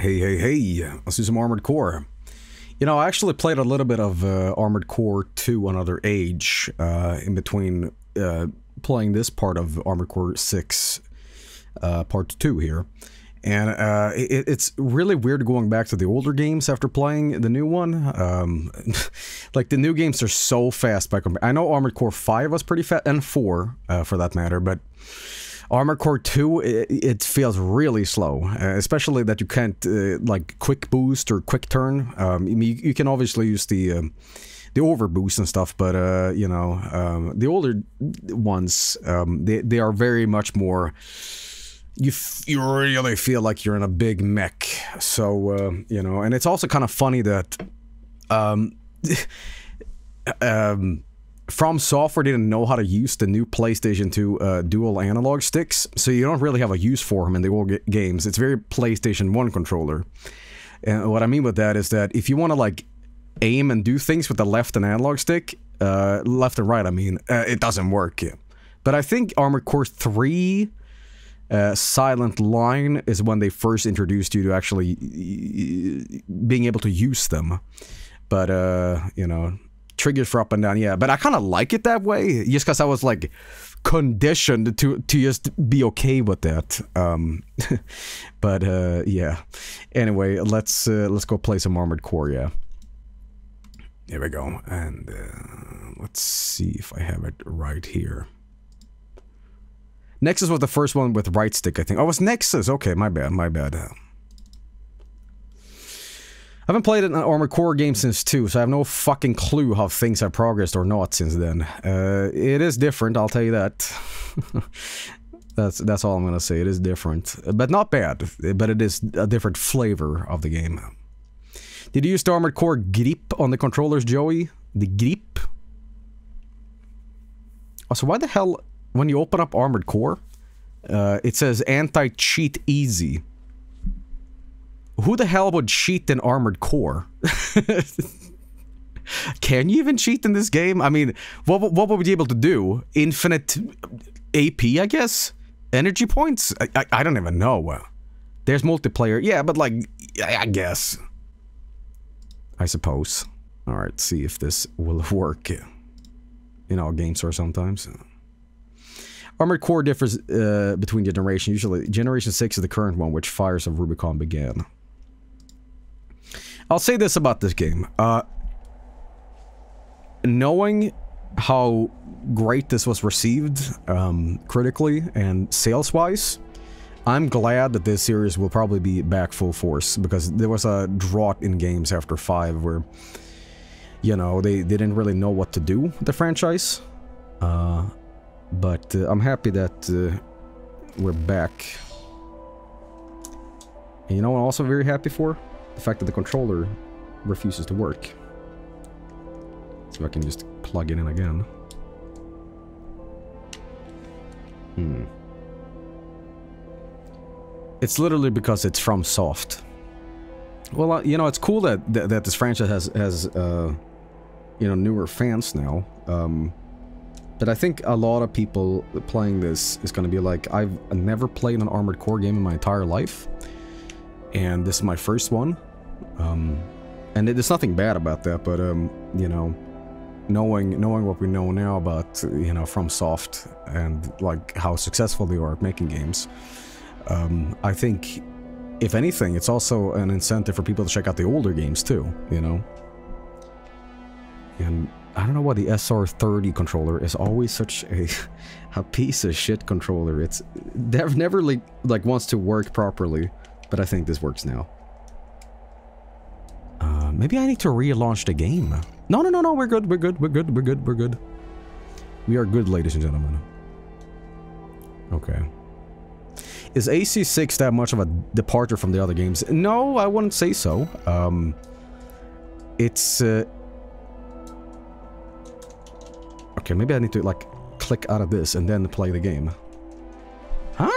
Hey, hey, hey, let's do some Armored Core. You know, I actually played a little bit of Armored Core 2 Another Age in between playing this part of Armored Core 6, Part 2 here. And it's really weird going back to the older games after playing the new one. Like, the new games are so fast back on. I know Armored Core 5 was pretty fast, and 4, for that matter, but Armored Core 2, it feels really slow, especially that you can't, like, quick boost or quick turn. I mean, you can obviously use the over boost and stuff, but, you know, the older ones, they are very much more... You really feel like you're in a big mech, so, you know, and it's also kind of funny that FromSoftware didn't know how to use the new PlayStation 2 dual analog sticks, so you don't really have a use for them in the old games. It's very PlayStation 1 controller, and what I mean with that is that if you want to, like, aim and do things with the left and analog stick, left and right, I mean, it doesn't work. But I think Armored Core 3... Silent Line is when they first introduced you to actually being able to use them, but you know, triggers for up and down, yeah. But I kind of like it that way, just because I was like conditioned to just be okay with that. But yeah. Anyway, let's go play some Armored Core. Yeah. Here we go, and let's see if I have it right here. Nexus was the first one with right stick, I think. Oh, it's Nexus. Okay, my bad, my bad. I haven't played an Armored Core game since 2, so I have no fucking clue how things have progressed or not since then. It is different, I'll tell you that. That's all I'm gonna say. It is different, but not bad. But it is a different flavor of the game. Did you use the Armored Core grip on the controllers, Joey? The grip? Oh, so why the hell... When you open up Armored Core, it says anti-cheat easy. Who the hell would cheat in Armored Core? Can you even cheat in this game? I mean, what would we be able to do? Infinite AP, I guess? Energy points? I don't even know. There's multiplayer. Yeah, but like, I guess. I suppose. Alright, see if this will work. In all games or sometimes. Armored Core differs between generations. Usually, Generation 6 is the current one, which Fires of Rubicon began. I'll say this about this game. Knowing how great this was received critically and sales-wise, I'm glad that this series will probably be back full force, because there was a drought in games after 5 where, you know, they didn't really know what to do with the franchise. But I'm happy that we're back. And you know what I'm also very happy for? The fact that the controller refuses to work. So I can just plug it in again. Hmm. It's literally because it's FromSoft. Well, you know, it's cool that this franchise has you know, newer fans now. But I think a lot of people playing this is going to be like, I've never played an Armored Core game in my entire life. And this is my first one. And there's nothing bad about that, but, you know, knowing what we know now about, you know, FromSoft and, like, how successful they are at making games. I think, if anything, it's also an incentive for people to check out the older games, too, you know? And... I don't know why the SR30 controller is always such a piece of shit controller. It's never like wants to work properly, but I think this works now. Maybe I need to relaunch the game. No, no, no, no. We're good. We're good. We're good. We're good. We're good. We are good, ladies and gentlemen. Okay. Is AC6 that much of a departure from the other games? No, I wouldn't say so. It's. Okay, maybe I need to, like, click out of this and then play the game. Huh?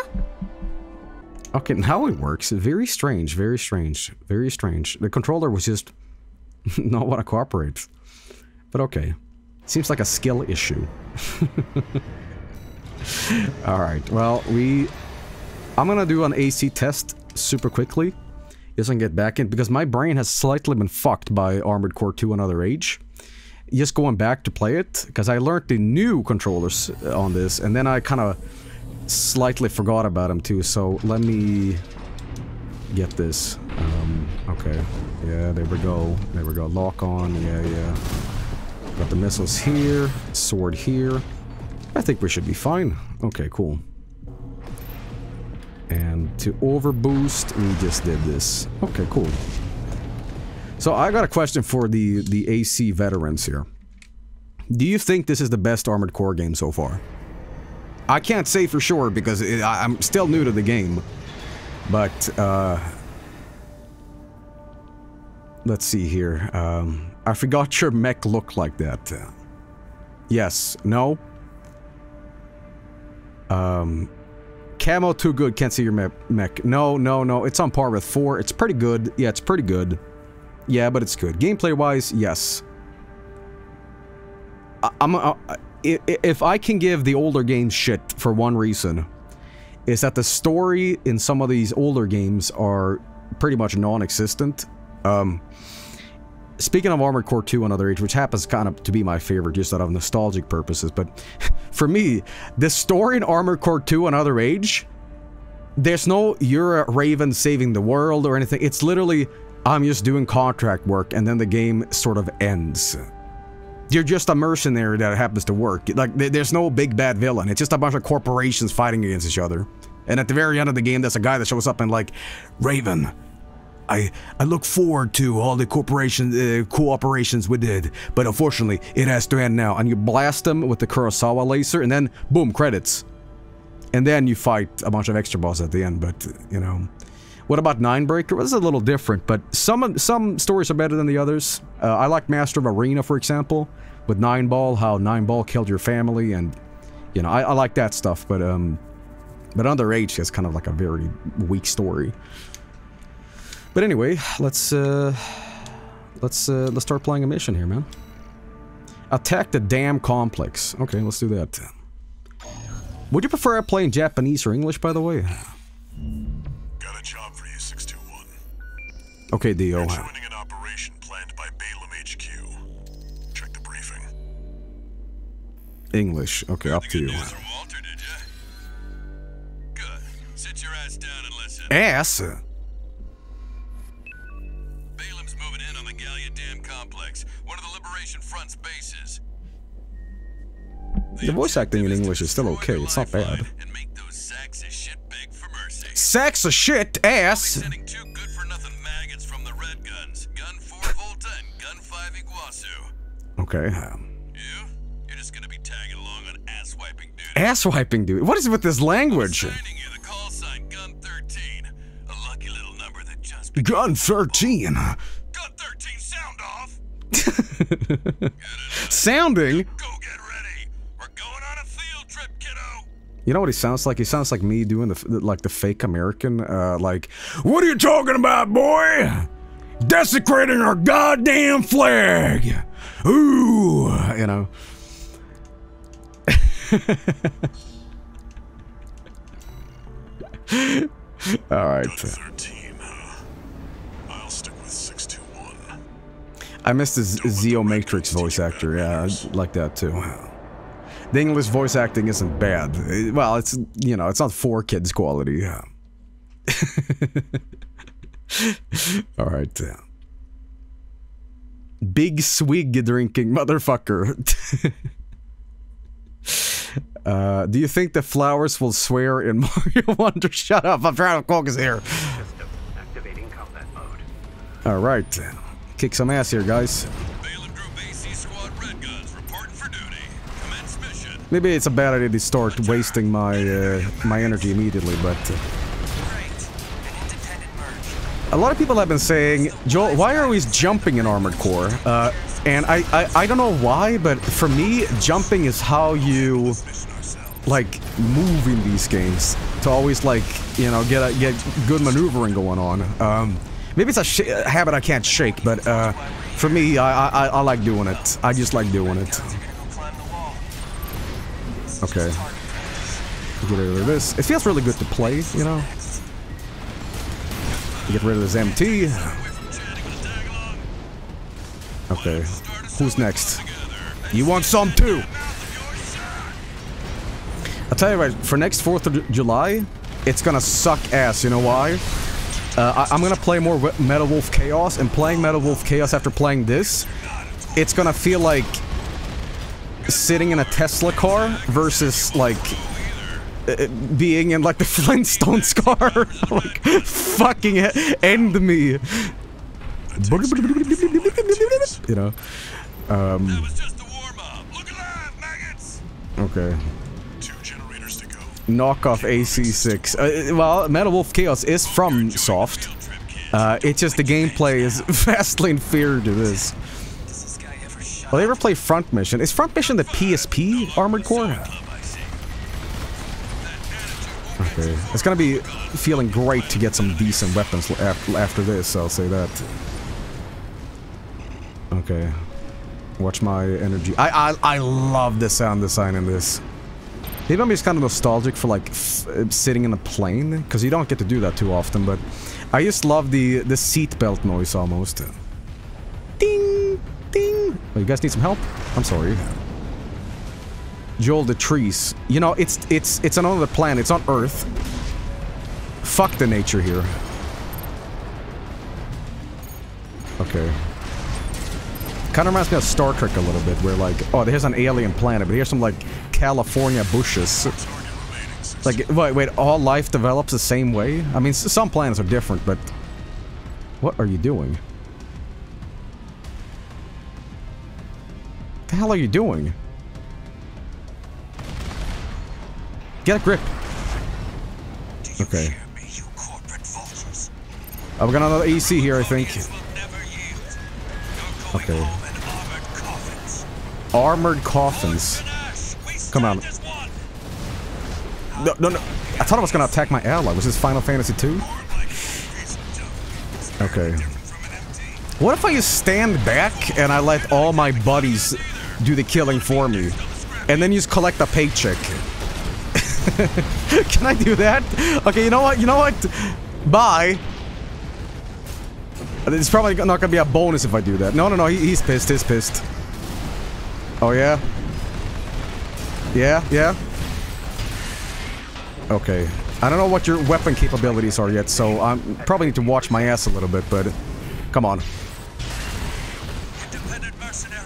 Okay, now it works. Very strange, very strange, very strange. The controller was just not want to cooperate. But okay. Seems like a skill issue. Alright, well, I'm gonna do an AC test super quickly. Yes, I can get back in, because my brain has slightly been fucked by Armored Core 2 Another Age. Just going back to play it, because I learned the new controllers on this, and then I kind of slightly forgot about them too, so let me get this. Okay. Yeah, there we go. There we go. Lock on. Yeah, yeah. Got the missiles here. Sword here. I think we should be fine. Okay, cool. And to overboost, we just did this. Okay, cool. So I got a question for the AC veterans here. Do you think this is the best Armored Core game so far? I can't say for sure because I'm still new to the game. But, let's see here. I forgot your mech looked like that. Yes. No? Camo too good. Can't see your mech. No, no, no. It's on par with 4. It's pretty good. Yeah, it's pretty good. Yeah, but it's good. Gameplay-wise, yes. If I can give the older games shit for one reason, is that the story in some of these older games are pretty much non-existent. Speaking of Armored Core 2 Another Age, which happens kind of to be my favorite just out of nostalgic purposes, but for me, the story in Armored Core 2 Another Age, there's no you're a raven saving the world or anything. It's literally, I'm just doing contract work, and then the game sort of ends. You're just a mercenary that happens to work. Like, there's no big bad villain. It's just a bunch of corporations fighting against each other. And at the very end of the game, there's a guy that shows up and like, Raven, I look forward to all the cooperations we did, but unfortunately, it has to end now. And you blast them with the Kurosawa laser, and then, boom, credits. And then you fight a bunch of extra bosses at the end, but, you know. What about Ninebreaker? Well, this is a little different, but some stories are better than the others. I like Master of Arena, for example, with 9Ball, how 9Ball killed your family, and, you know, I like that stuff, but Another Age is kind of like a very weak story. But anyway, let's start playing a mission here, man. Attack the damn complex. Okay, let's do that. Would you prefer I play in Japanese or English, by the way? Got a job for you, 621. Okay, D.O. You're joining an operation planned by Balaam HQ. Check the briefing. English. Okay, up to you. News from Walter, did you? Good. Sit your ass down and listen. Ass? One of the Liberation Front's bases. The voice acting in English is still okay, it's not bad. And make those sacks of shit beg for mercy. Sacks of shit ass! We'll be sending 2 good for nothing maggots from the Red Guns. Gun 4 Volta and Gun 5 Iguazu. Okay. You're just gonna be tagging along on ass wiping duty. Ass wiping duty? What is with this language? Gun 13. Sounding. Go get ready. We're going on a field trip, kiddo. You know what he sounds like? He sounds like me doing the fake American, like, what are you talking about, boy? Desecrating our goddamn flag. Ooh, you know. All right. Gun 13, huh? I'll stick with 621. I miss the Zeo Matrix voice actor. Yeah, I like that too. The English voice acting isn't bad. Well, it's, you know, it's not for kids quality. Yeah. All right. Big swig drinking motherfucker. Do you think the flowers will swear in Mario Wonder? Shut up! I'm trying to focus here. System activating combat mode. All right. Kick some ass here, guys. Maybe it's a bad idea to start wasting my energy immediately, but a lot of people have been saying, Joel, why are we jumping in Armored Core? And I don't know why, but for me, jumping is how you like move in these games to always like, you know, get good maneuvering going on. Maybe it's a habit I can't shake, but for me, I like doing it. I just like doing it. Okay. Get rid of this. It feels really good to play, you know? Get rid of this MT. Okay. Who's next? You want some too? I'll tell you right, for next 4th of July, it's gonna suck ass, you know why? I'm gonna play more Metal Wolf Chaos, and playing Metal Wolf Chaos after playing this, it's gonna feel like sitting in a Tesla car versus, like, being in, like, the Flintstones car. Like, fucking end me. You know? Okay. Knockoff AC6. Well, Metal Wolf Chaos is from Soft. It's just the gameplay is vastly inferior to this. Will they ever play Front Mission? Is Front Mission the PSP Armored Core? Okay. It's gonna be feeling great to get some decent weapons after this, I'll say that. Okay. Watch my energy. I love the sound design in this. Maybe I'm just kind of nostalgic for, like, sitting in a plane, because you don't get to do that too often, but I just love the seatbelt noise almost. Ding! Ding! Oh, you guys need some help? I'm sorry. Joel, the trees. You know, it's another planet. It's on Earth. Fuck the nature here. Okay. Kind of reminds me of Star Trek a little bit, where, like, oh, here's an alien planet, but here's some, like, California bushes. Like, wait, all life develops the same way? I mean, some planets are different, but... What are you doing? What the hell are you doing? Get a grip! Okay. Oh, we got another EC here, I think. Okay. Armored coffins. Come on. No, no, no. I thought I was gonna attack my ally. Was this Final Fantasy 2? Okay. What if I just stand back and I let all my buddies do the killing for me? And then you just collect a paycheck. Can I do that? Okay, you know what? You know what? Bye. It's probably not gonna be a bonus if I do that. No, no, no, he's pissed, he's pissed. Oh, yeah? Yeah, yeah? Okay. I don't know what your weapon capabilities are yet, so I probably need to watch my ass a little bit, but... Come on.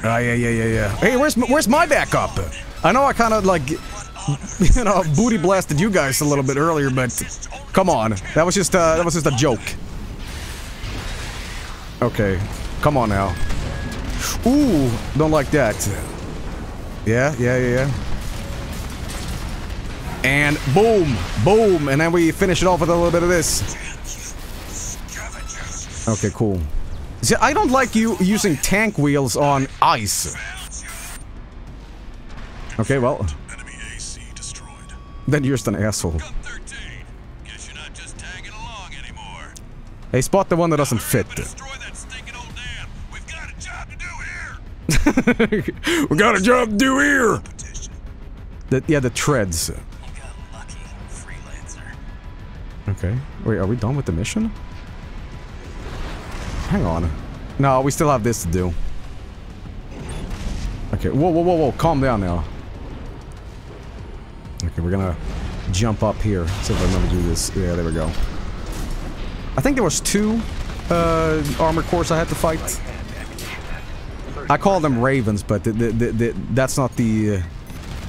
Ah, yeah, yeah, yeah, yeah. Hey, where's my backup? I know I kinda, like... You know, booty blasted you guys a little bit earlier, but... Come on. That was just a joke. Okay, come on now. Ooh, don't like that. Yeah, yeah, yeah. And boom, boom, and then we finish it off with a little bit of this. Okay, cool. See, I don't like you using tank wheels on ice. Okay, well. Then you're just an asshole. Hey, spot the one that doesn't fit. We got a job to do here! The treads. Okay. Wait, are we done with the mission? Hang on. No, we still have this to do. Okay, whoa, whoa, whoa, whoa, calm down now. Okay, we're gonna jump up here. See if I remember to do this. Yeah, there we go. I think there was 2 Armored Cores I had to fight. I call them Ravens, but that's not the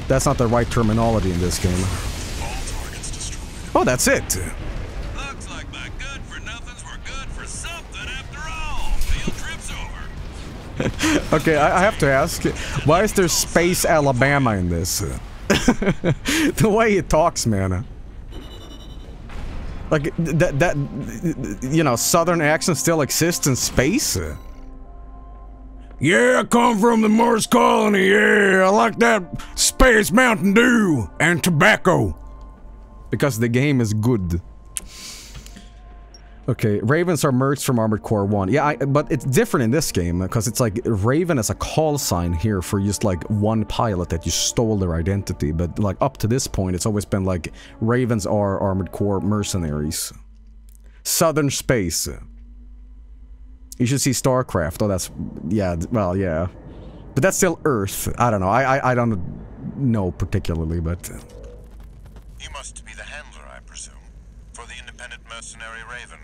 right terminology in this game. Oh, that's it. Looks like my good for nothings were good for something after all. Field trip's over. Okay, I have to ask, why is there Space Alabama in this? The way it talks, man. Like that, you know, Southern accent still exists in space. Yeah, I come from the Mars colony, yeah, I like that space Mountain Dew and tobacco. Because the game is good. Okay, Ravens are merged from Armored Core 1. Yeah, but it's different in this game, because it's like Raven is a call sign here for just like one pilot that you stole their identity. But like up to this point, it's always been like Ravens are Armored Core mercenaries. Southern Space. You should see StarCraft. Oh, that's... yeah, well, yeah. But that's still Earth. I don't know. I don't know particularly, but... You must be the handler, I presume, for the independent mercenary Raven.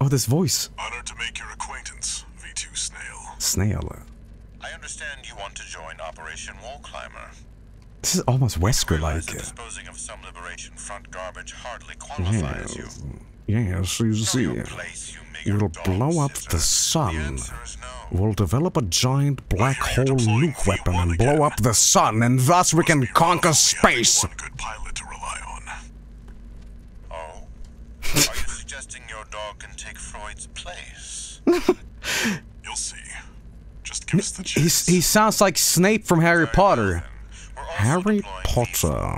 Oh, this voice. Honored to make your acquaintance, V2 Snail. Snail. I understand you want to join Operation Wall Climber. This is almost Wesker-like. Disposing of some Liberation Front garbage hardly qualifies you. Yes, you see. You'll blow up the sun. We'll develop a giant black hole nuke weapon and blow up the sun, and thus we can conquer space. One good pilot to rely on. Oh, are you suggesting your dog can take Freud's place? You'll see. Just give us the chance. He sounds like Snape from Harry Potter. Harry Potter.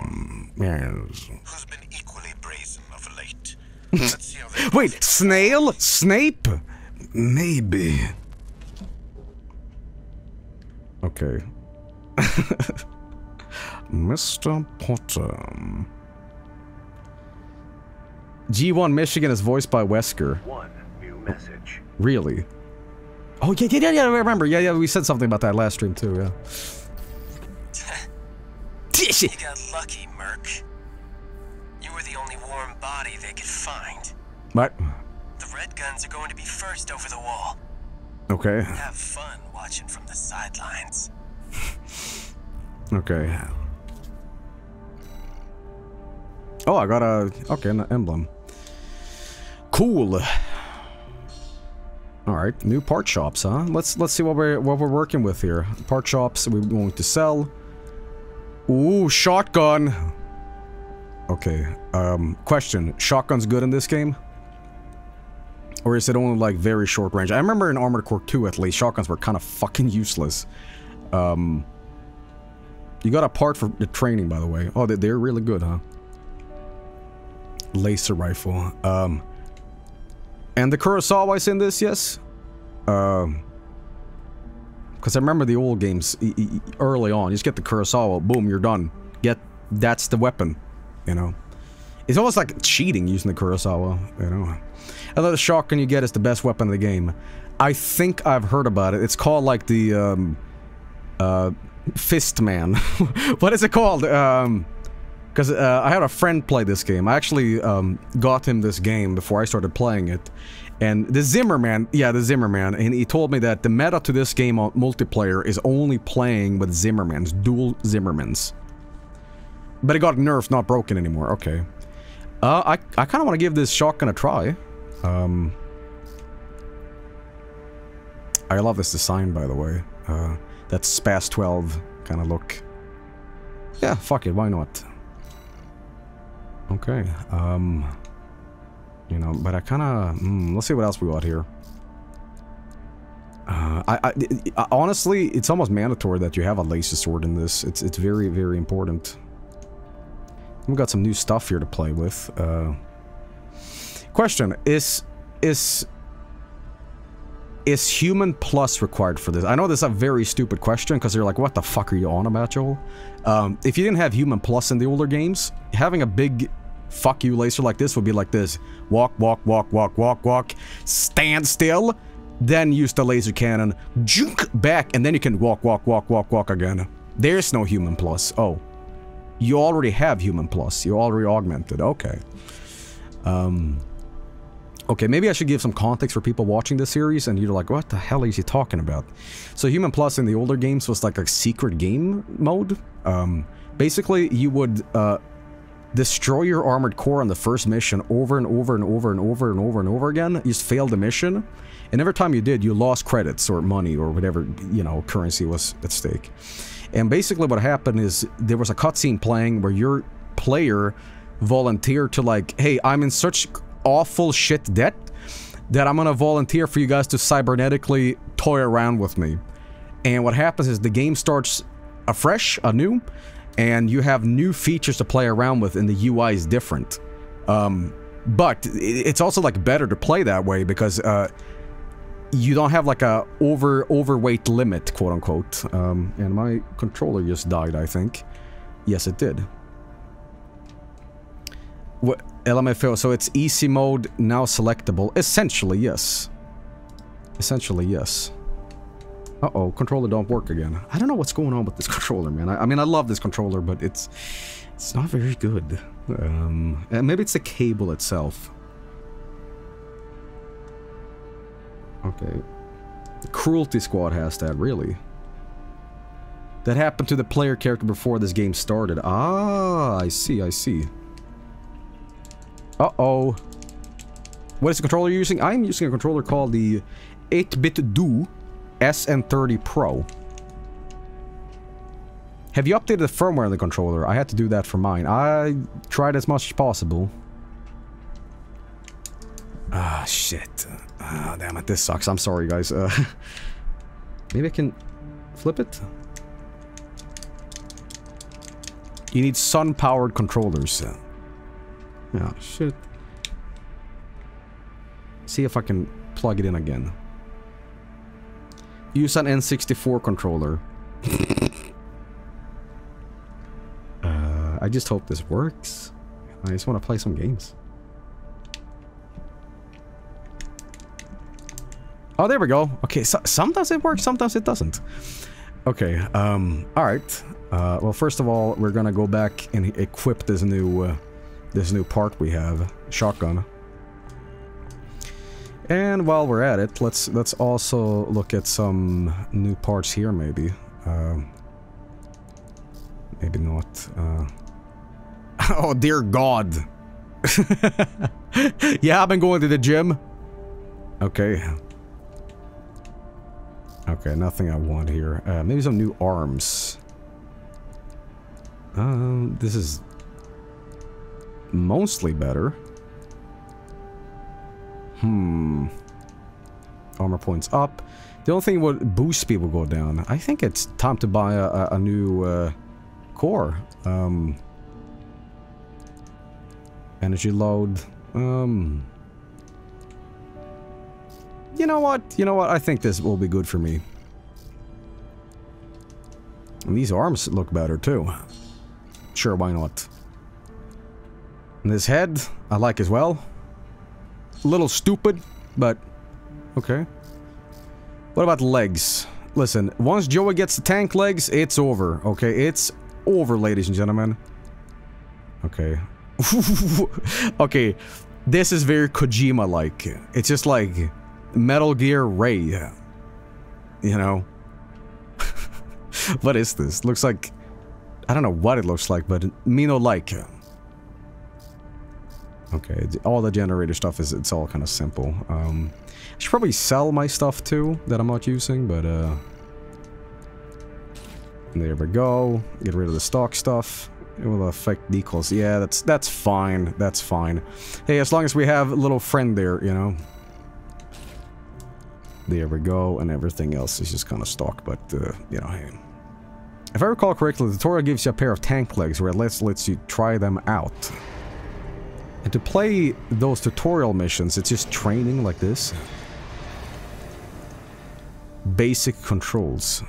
Yes. Who's been equally brazen of late? Let's see how they Wait, Snail? Snape? Maybe. Okay. Mr. Potter. G1 Michigan is voiced by Wesker. One new message. Really? Oh, yeah, I remember. Yeah, we said something about that last stream, too, yeah. You got lucky, Merc. You were the only warm body they could find. What? The Red Guns are going to be first over the wall. Okay. Have fun watching from the sidelines. Okay. Oh, I got a... okay, an emblem. Cool. All right, new part shops, huh? Let's see what we're working with here. Part shops we're going to sell. Ooh, shotgun. Okay, question. Shotgun's good in this game? Or is it only like very short range? I remember in Armored Core 2 at least, shotguns were kind of fucking useless. You got a part for the training, by the way. Oh, they're really good, huh? Laser rifle. And the Kurosawa is in this, yes? Because I remember the old games, early on, you just get the Kurosawa, boom, you're done. That's the weapon, you know. It's almost like cheating using the Kurosawa, you know. Another shotgun you get is the best weapon in the game. I think I've heard about it. It's called like the, Fist Man. What is it called? Because I had a friend play this game. I actually got him this game before I started playing it. And the Zimmerman, yeah, the Zimmerman, and he told me that the meta to this game on multiplayer is only playing with Zimmermans, dual Zimmermans. But it got nerfed, not broken anymore, okay. I kind of want to give this shotgun a try. I love this design, by the way. That Spas-12 kind of look. Yeah, fuck it, why not? Okay, you know, but I kind of... let's see what else we got here. I honestly, it's almost mandatory that you have a laser sword in this. It's very, very important. We've got some new stuff here to play with. Question, is human plus required for this? I know this is a very stupid question, because you're like, what the fuck are you on about, Joel? If you didn't have human plus in the older games, having a big... fuck you laser like this would be like this. Walk, walk, walk, walk, walk, walk. Stand still. Then use the laser cannon. Juke back. And then you can walk, walk, walk, walk, walk again. There's no human plus. Oh. You already have human plus. You already augmented. Okay. Okay, maybe I should give some context for people watching this series. And you're like, what the hell is he talking about? So human plus in the older games was like a secret game mode. Basically, you would... destroy your armored core on the first mission over and over and over and over and over and over again. You just failed the mission, and every time you did, you lost credits or money or whatever, you know, currency was at stake. And basically what happened is there was a cutscene playing where your player volunteered to, like, hey, I'm in such awful shit debt that I'm gonna volunteer for you guys to cybernetically toy around with me. And what happens is the game starts afresh, anew, and you have new features to play around with, and the UI is different. But it's also like better to play that way because you don't have like a overweight limit, quote unquote. And my controller just died, I think. Yes, it did. What? LMFAO, so it's easy mode, now selectable. Essentially, yes. Essentially, yes. Uh-oh, controller don't work again. I don't know what's going on with this controller, man. I mean, I love this controller, but it's not very good. And maybe it's the cable itself. Okay. The Cruelty Squad has that, really. That happened to the player character before this game started. Ah, I see, I see. Uh-oh. What is the controller you're using? I'm using a controller called the 8BitDo SN30 Pro. Have you updated the firmware on the controller? I had to do that for mine. I tried as much as possible. Ah, shit. Ah, damn it. This sucks. I'm sorry, guys. Maybe I can flip it? You need sun-powered controllers. Oh, shit. See if I can plug it in again. Use an N64 controller. I just hope this works. I just want to play some games. Oh, there we go. Okay, so sometimes it works, sometimes it doesn't. Okay, alright. Well, first of all, we're gonna go back and equip this new part we have, shotgun. And while we're at it, let's also look at some new parts here, maybe. Maybe not. Oh, dear God! Yeah, I've been going to the gym. Okay. Okay, nothing I want here. Maybe some new arms. This is mostly better. Armor points up. The only thing would boost speed will go down. I think it's time to buy a new core. Energy load. You know what? You know what? I think this will be good for me. And these arms look better too. Sure, why not? And this head, I like as well. A little stupid, but okay. What about legs? Listen, once Joey gets the tank legs, it's over. Okay, it's over, ladies and gentlemen. Okay. Okay, this is very Kojima-like. It's just like Metal Gear Ray. You know? What is this? Looks like... I don't know what it looks like, but Mino-like. Okay, all the generator stuff it's all kind of simple. I should probably sell my stuff too, that I'm not using, but there we go. Get rid of the stock stuff. It will affect decals. Yeah, that's fine. That's fine. Hey, as long as we have a little friend there, you know. There we go, and everything else is just kind of stock, but, you know, hey. If I recall correctly, the tutorial gives you a pair of tank legs where it lets you try them out. And to play those tutorial missions, it's just training like this. Basic controls.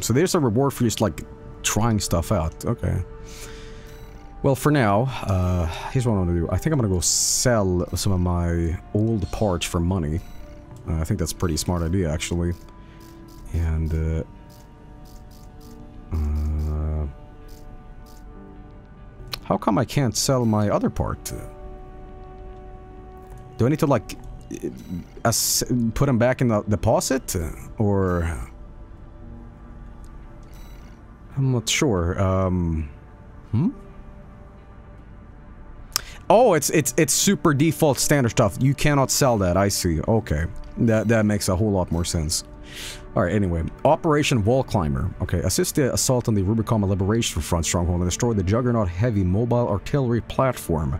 So there's a reward for just, like, trying stuff out. Okay. Well, for now, here's what I'm gonna do. I think I'm gonna go sell some of my old parts for money. I think that's a pretty smart idea, actually. And, how come I can't sell my other part? Do I need to, like, put them back in the deposit? Or... I'm not sure, Oh, it's super default standard stuff. You cannot sell that, I see. Okay. That makes a whole lot more sense. Alright, anyway. Operation Wall Climber. Okay, assist the assault on the Rubicon Liberation Front stronghold and destroy the Juggernaut heavy mobile artillery platform.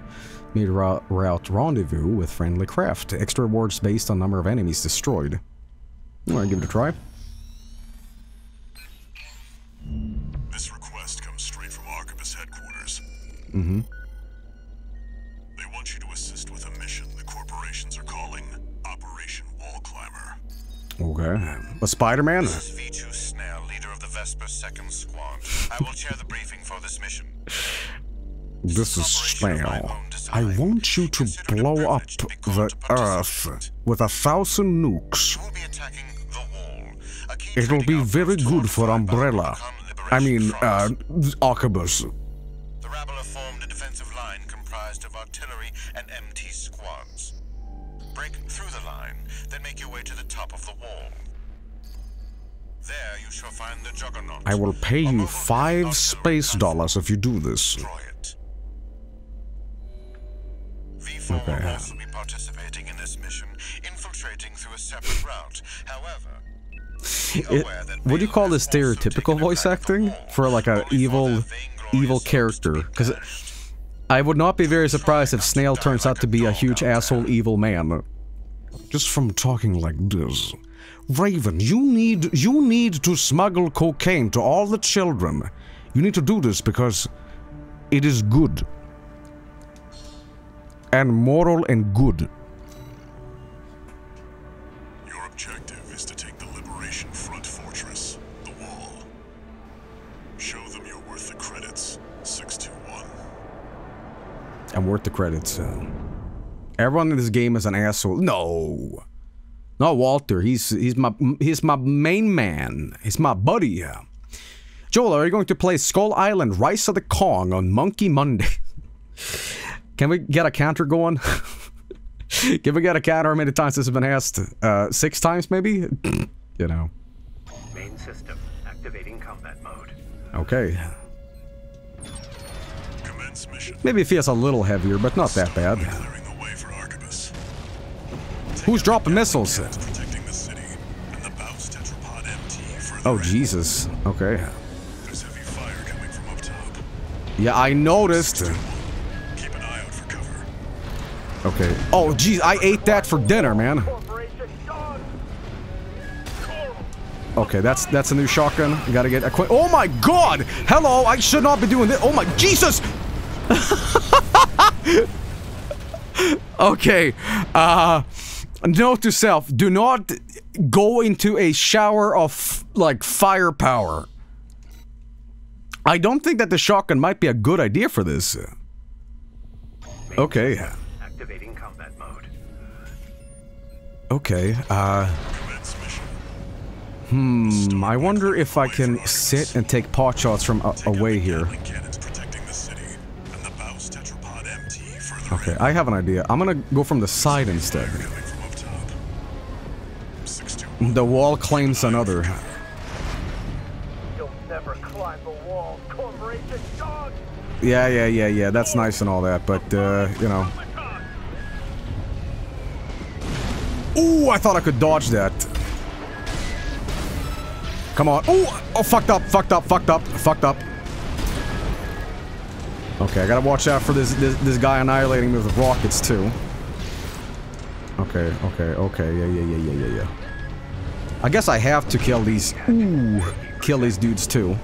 Made route rendezvous with friendly craft. Extra rewards based on number of enemies destroyed. Alright, give it a try. This request comes straight from Arquebus headquarters. Mm-hmm. Okay. A Spider-Man? This is V2 Snail, leader of the Vesper 2nd Squad. I will chair the briefing for this mission. This is Snail. I want you to blow up the Earth with 1,000 nukes. It'll be very good for Umbrella. I mean, Arquebus. The rabble have formed a defensive line comprised of artillery and MT squads. Break through the line, then make your way to the top of the wall. There you shall find the Juggernaut. I will pay you $5 space if you do this. V4 will also be participating in this mission, infiltrating through a separate route. However, would you call this stereotypical voice acting for like an evil character? Because I would not be very surprised if Snail turns out to be a huge asshole evil man. Just from talking like this. Raven, you need to smuggle cocaine to all the children. You need to do this because it is good. And moral and good. Your objective is to take the Liberation Front fortress, the wall. Show them you're worth the credits, 621. I'm worth the credits. Everyone in this game is an asshole. No. No, Walter, he's my main man. He's my buddy. Joel, are you going to play Skull Island Rise of the Kong on Monkey Monday? Can we get a counter going? Can we get a counter? How many times this has been asked? 6 times maybe? You know. Main system activating combat mode. Okay. Commence mission. Maybe it feels a little heavier, but not that bad. Who's dropping missiles? Protecting the city and the Baus tetrapod MT for the Jesus. Okay. There's heavy fire coming from up top. Yeah, I noticed. Keep an eye out for cover. Okay. Oh, jeez, I ate that for dinner, man. Okay, that's a new shotgun. You gotta get acquainted. Oh my God! Hello, I should not be doing this. Oh my Jesus! Okay. Note to self, do not go into a shower of, like, firepower. I don't think that the shotgun might be a good idea for this. Okay. Activating combat mode. Okay, I wonder if I can sit and take pot shots from away here. Okay, I have an idea. I'm gonna go from the side instead. The wall claims another. You'll never climb the wall, corporation dog. Yeah. That's nice and all that, but you know. Ooh, I thought I could dodge that. Come on. Ooh, oh, fucked up. Okay, I gotta watch out for this guy annihilating me with rockets too. Okay. Yeah. I guess I have to kill these. Ooh, kill these dudes too.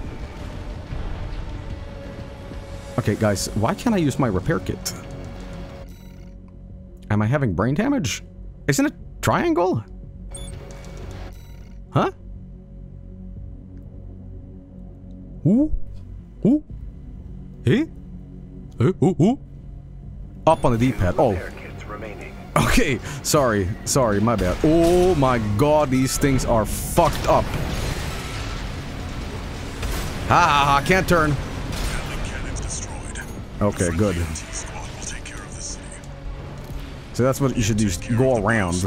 Okay, guys, why can't I use my repair kit? Am I having brain damage? Isn't it triangle? Huh? Ooh. Hey? Ooh. Up on the D-pad. Oh. Okay, sorry, my bad. Oh my God, these things are fucked up. Ha, can't turn. Okay, good. So that's what you should do, go around.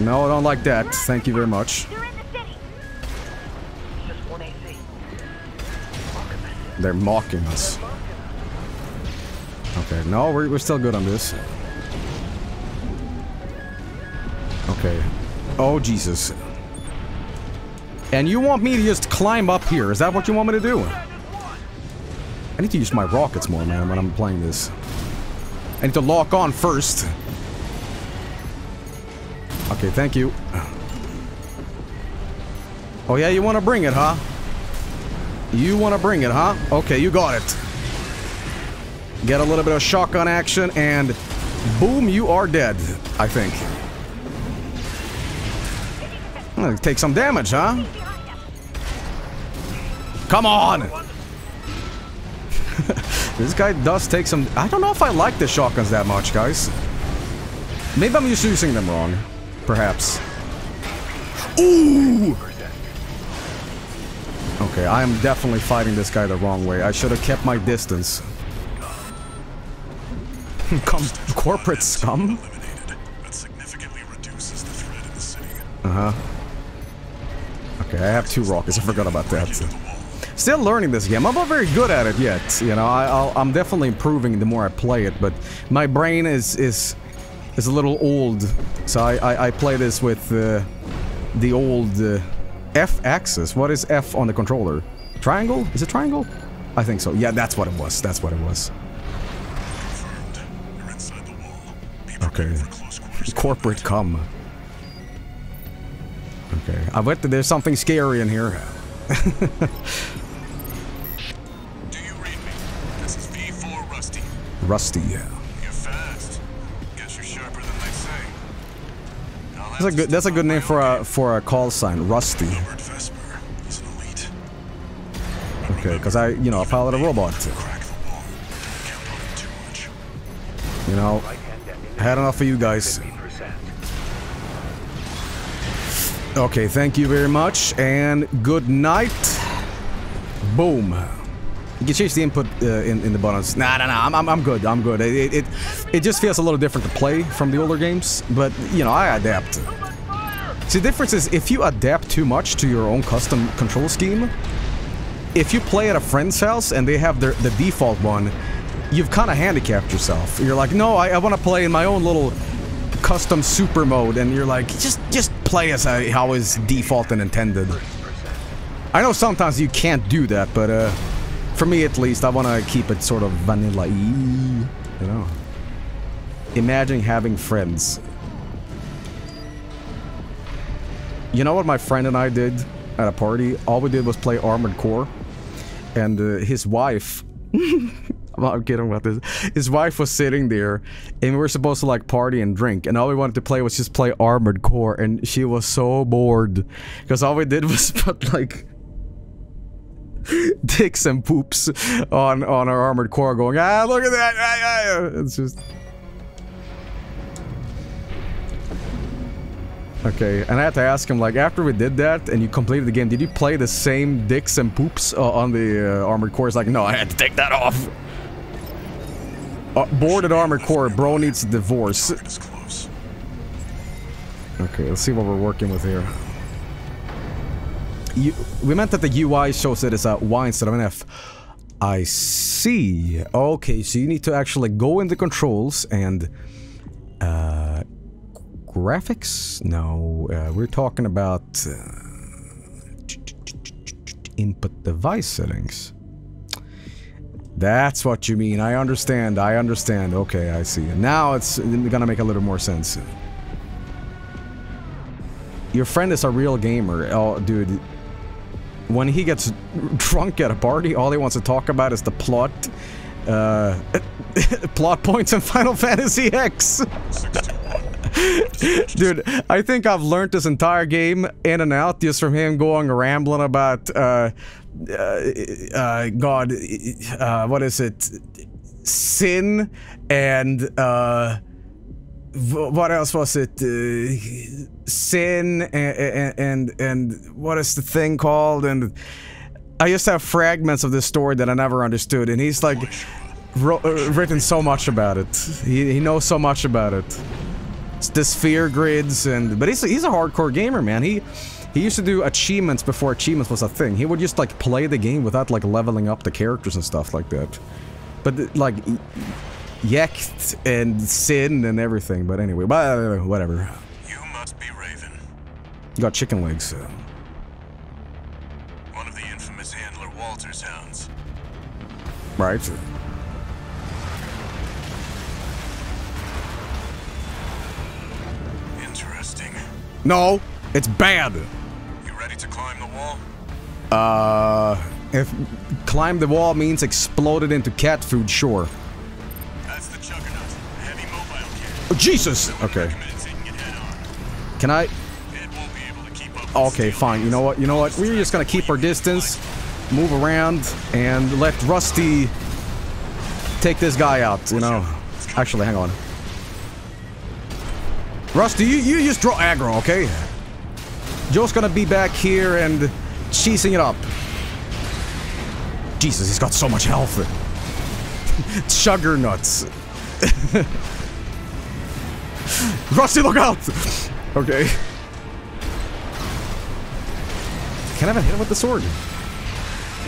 No, I don't like that. Thank you very much. They're mocking us. Okay, no, we're still good on this. Okay. Oh, Jesus. And you want me to just climb up here? Is that what you want me to do? I need to use my rockets more, man, when I'm playing this. I need to lock on first. Okay, thank you. Oh, yeah, you want to bring it, huh? Okay, you got it. Get a little bit of shotgun action, and boom, you are dead, I think. I'm gonna take some damage, huh? Come on! This guy does take some... I don't know if I like the shotguns that much, guys. Maybe I'm just using them wrong. Perhaps. Ooh! Okay, I am definitely fighting this guy the wrong way. I should have kept my distance. Corporate scum? Uh-huh. Okay, I have two rockets. I forgot about that. Still learning this game. I'm not very good at it yet. You know, I'm definitely improving the more I play it, but my brain is a little old. So I play this with the old F axis. What is F on the controller? Triangle? Is it triangle? I think so. Yeah, that's what it was. That's what it was. Okay. Corporate cum. Okay. I bet that there's something scary in here. Do you read me? This is V4 Rusty. Rusty, yeah. You're fast. Guess you're sharper than they say. That's a good name for a call sign, Rusty. Vesper is an elite. Okay, because I, you know, I pilot a robot. You know, I had enough of you guys. Okay, thank you very much, and good night. Boom. You can change the input in the buttons. Nah, I'm good, I'm good. It just feels a little different to play from the older games, but, you know, I adapt. See, the difference is, if you adapt too much to your own custom control scheme, if you play at a friend's house and they have the default one, you've kind of handicapped yourself. You're like, no, I want to play in my own little custom super mode, and you're like, just play as how is default and intended. I know sometimes you can't do that, but for me at least, I want to keep it sort of vanilla-y, you know. Imagine having friends. You know what my friend and I did at a party? All we did was play Armored Core, and his wife... I'm not kidding about this. His wife was sitting there, and we were supposed to like party and drink, and all we wanted to play was just play Armored Core, and she was so bored because all we did was put like dicks and poops on our Armored Core, going, ah, look at that. Ah, ah. It's just okay. And I had to ask him, like, after we did that and you completed the game, did you play the same dicks and poops on the Armored Core? He's like, no, I had to take that off. Bored at Armored Core, bro needs a divorce. Okay, let's see what we're working with here. We meant that the UI shows it as a Y instead of an F. I see. Okay, so you need to actually go into controls and... graphics? No, we're talking about... input device settings. That's what you mean. I understand. Okay, I see. Now it's gonna make a little more sense. Your friend is a real gamer. Oh, dude. When he gets drunk at a party, all he wants to talk about is the plot. Plot points in Final Fantasy X. Dude, I think I've learned this entire game in and out just from him going rambling about, God, what is it? Sin and, what else was it? Sin and what is the thing called? And I just have fragments of this story that I never understood, and he's like written so much about it. He knows so much about it. The sphere grids, and but he's a hardcore gamer, man. He used to do achievements before achievements was a thing. He would just like play the game without like leveling up the characters and stuff like that. But like Yekt and Sin and everything. But anyway, whatever. You must be Raven. You got chicken legs. So. One of the infamous handler Walter's hounds. Right. No, it's bad. You ready to climb the wall? If climb the wall means exploded into cat food, sure. That's the Juggernaut, a heavy mobile cat. Oh, Jesus! Okay. Can I? Okay, fine. You know what? You know what? We're just gonna keep our distance, move around, and let Rusty take this guy out, you know. Actually, hang on. Rusty, you just draw aggro, okay? Joel's gonna be back here and cheesing it up. Jesus, he's got so much health. Juggernauts. Rusty, look out! Okay. Can I even hit him with the sword?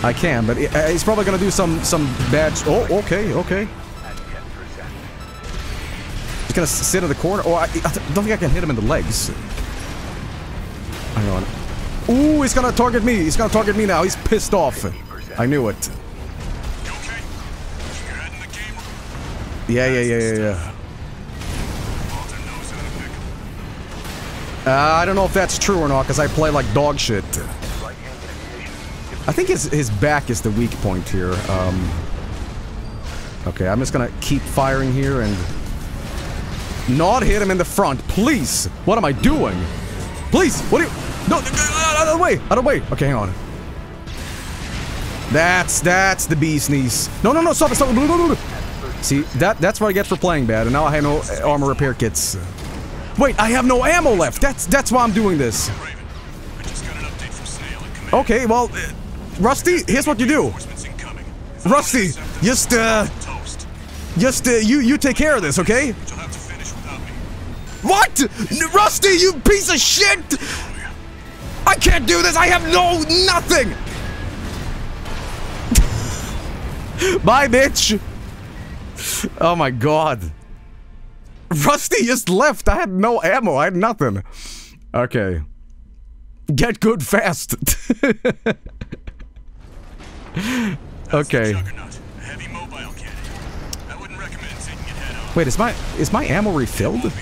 I can, but he's probably gonna do some bad. Oh, okay, okay. He's gonna sit in the corner. Oh, I don't think I can hit him in the legs. Hang on. Ooh, he's gonna target me. He's gonna target me now. He's pissed off. I knew it. Yeah. I don't know if that's true or not, because I play like dog shit. I think his back is the weak point here. Okay, I'm just gonna keep firing here and not hit him in the front, please. What am I doing? Please, what are you? No, out of the way, out of the way. Okay, hang on. That's the bee's knees. No, stop it, stop it. See, that's what I get for playing bad, and now I have no armor repair kits. Wait, I have no ammo left. That's why I'm doing this. Okay, well, Rusty, here's what you do. Rusty, you take care of this, okay? What? Rusty, you piece of shit! I can't do this. I have nothing. Bye, bitch. Oh my god. Rusty just left. I had no ammo. I had nothing. Okay. Get good fast. Okay. Wait, is my ammo refilled?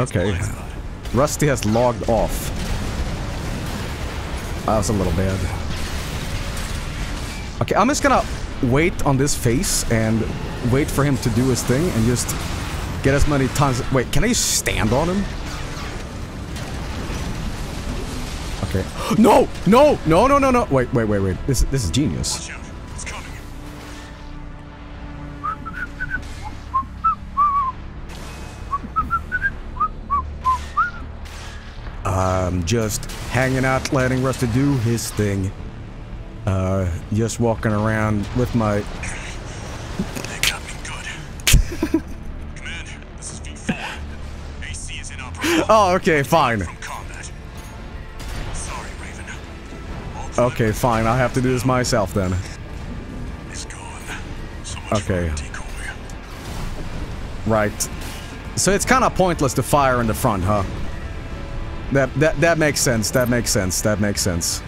Okay. Rusty has logged off. That was a little bad. Okay, I'm just gonna wait on this face and wait for him to do his thing and just get as many times. Wait, can I stand on him? Okay. No. Wait. This is genius. It's coming. I'm just hanging out, letting Rusty do his thing. Just walking around with my. They got me good. Commander, this is V4. AC is inoperable. Oh, okay, fine. Okay, fine. I have to do this myself then. Okay. Right. So it's kind of pointless to fire in the front, huh? That makes sense. That makes sense.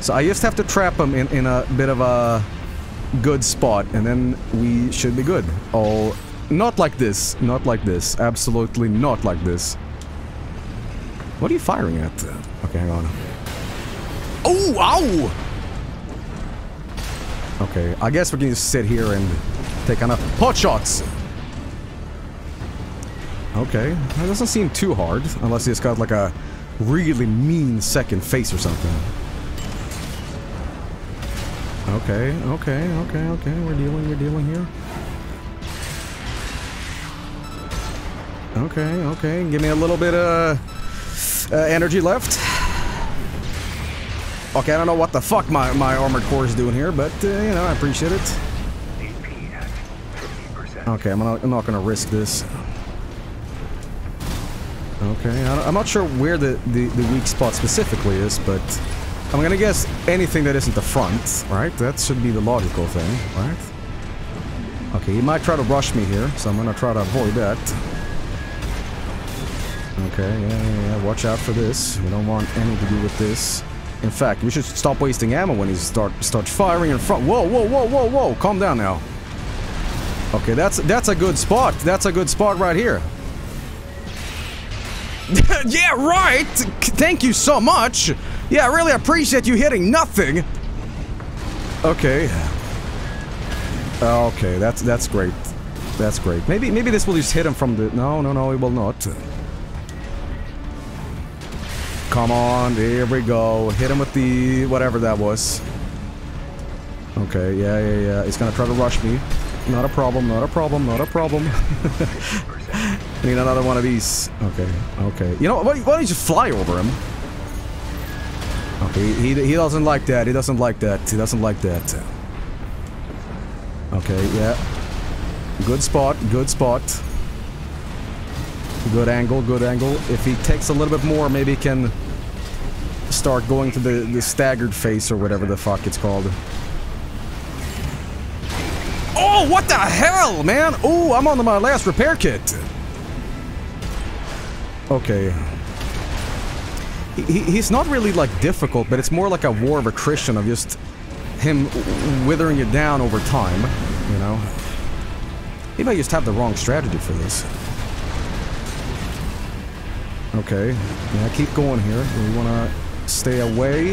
So I just have to trap him in a bit of a good spot, and then we should be good. Oh, not like this. Not like this. Absolutely not like this. What are you firing at? Okay, hang on. Oh, ow! Okay, I guess we can just sit here and take on a pot shots. Okay, that doesn't seem too hard, unless he's got like a really mean second face or something. Okay, we're dealing here. Okay, give me a little bit of energy left. Okay, I don't know what the fuck my armored core is doing here, but, you know, I appreciate it. Okay, I'm not gonna risk this. Okay, I'm not sure where the weak spot specifically is, but I'm gonna guess anything that isn't the front, right? That should be the logical thing, right? Okay, he might try to rush me here, so I'm gonna try to avoid that. Okay, yeah, watch out for this. We don't want anything to do with this. In fact, we should stop wasting ammo when he starts firing in front. Whoa! Calm down now. Okay, that's a good spot. That's a good spot right here. Yeah, right. Thank you so much. Yeah, I really appreciate you hitting nothing. Okay. Okay, that's great. That's great. Maybe this will just hit him from the. No, it will not. Come on, there we go. Hit him with the whatever that was. Okay, yeah. It's gonna try to rush me. Not a problem, not a problem, not a problem. I need another one of these. Okay, okay. You know, why don't you just fly over him? Okay, he doesn't like that, he doesn't like that, he doesn't like that. Okay, yeah. Good spot, good spot. Good angle, good angle. If he takes a little bit more, maybe he can start going to the staggered face or whatever the fuck it's called. Oh, what the hell, man? Oh, I'm on to my last repair kit. Okay. He's not really, like, difficult, but it's more like a war of attrition of just him withering you down over time, you know? Maybe I just have the wrong strategy for this. Okay, yeah, keep going here. We want to stay away,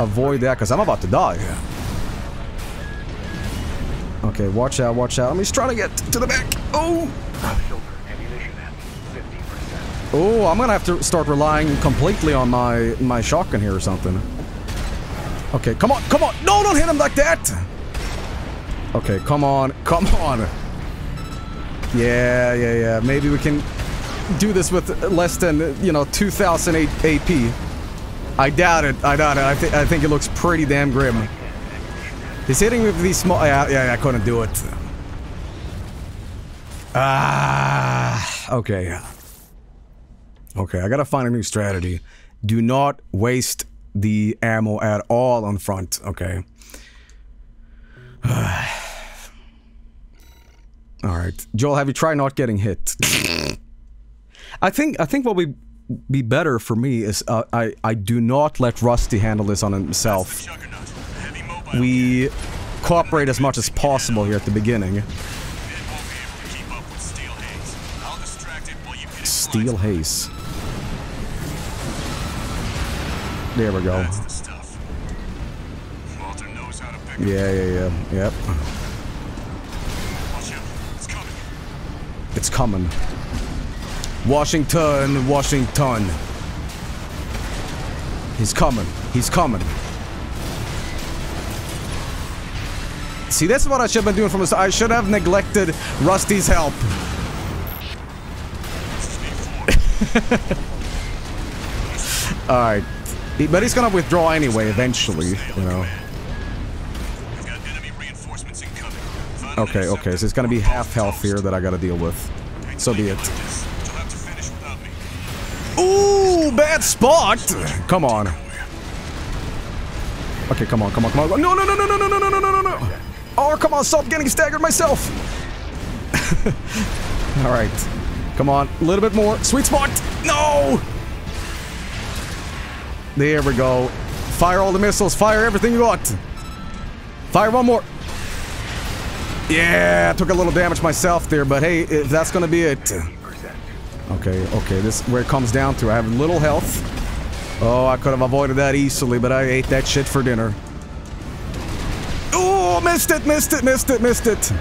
avoid that, because I'm about to die. Okay, watch out, watch out. I'm just trying to get to the back. Oh! Oh, I'm gonna have to start relying completely on my shotgun here or something. Okay, come on, come on! No, don't hit him like that! Okay, come on, come on! Yeah. Maybe we can do this with less than, you know, 2,000 AP. I doubt it, I doubt it. I think it looks pretty damn grim. He's hitting me with these small... Yeah, I couldn't do it. Ah, okay. Okay, I gotta find a new strategy. Do not waste the ammo at all on front, okay. Alright. Joel, have you tried not getting hit? I think what would be better for me is I do not let Rusty handle this on himself. We cooperate as much as possible here at the beginning. Steel Haze. There we go. Yeah. Yep. It's coming. Washington, Washington. He's coming. He's coming. See, that's what I should have been doing from this. I should have neglected Rusty's help. Alright. But he's gonna withdraw anyway, eventually, you know. Okay, so it's gonna be half health here that I gotta deal with. So be it. Ooh, bad spot! Come on. Okay, come on. No! Oh, come on, stop getting staggered myself! Alright. Come on, a little bit more. Sweet spot! No! There we go. Fire all the missiles. Fire everything you got. Fire one more. Yeah, I took a little damage myself there, but hey, if that's gonna be it. Okay, this is where it comes down to. I have little health. Oh, I could have avoided that easily, but I ate that shit for dinner. Oh, missed it.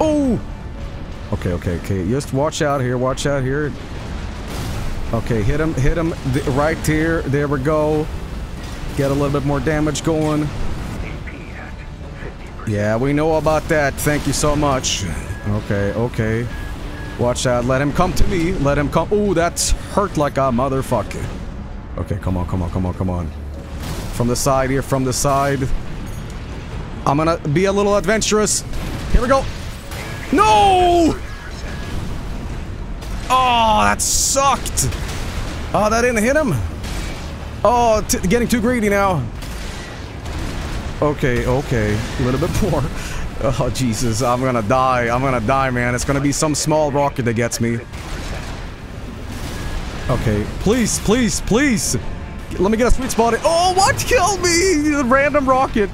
Oh. Okay. Just watch out here, Okay, hit him right here. There we go. Get a little bit more damage going. Yeah, we know about that. Thank you so much. Okay. Watch out. Let him come to me. Let him come. Ooh, that's hurt like a motherfucker. Okay, come on. From the side here, from the side. I'm gonna be a little adventurous. Here we go. No! Oh, that sucked! Oh, that didn't hit him? Oh, getting too greedy now. Okay. A little bit more. Oh, Jesus. I'm gonna die, man. It's gonna be some small rocket that gets me. Okay. Please! Let me get a sweet spot. Oh, what? Killed me! A random rocket!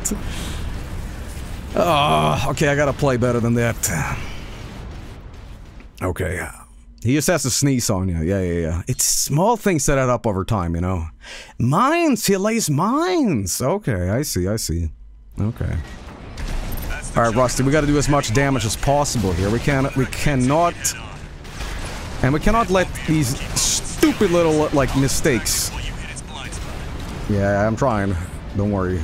Oh, okay. I gotta play better than that. Okay. He just has to sneeze on you. Yeah. It's small things that add up over time, you know. Mines! He lays mines! Okay, I see. Okay. Alright, Rusty, we gotta do as much damage as possible here. We cannot let these stupid little, like, mistakes. Yeah, I'm trying. Don't worry.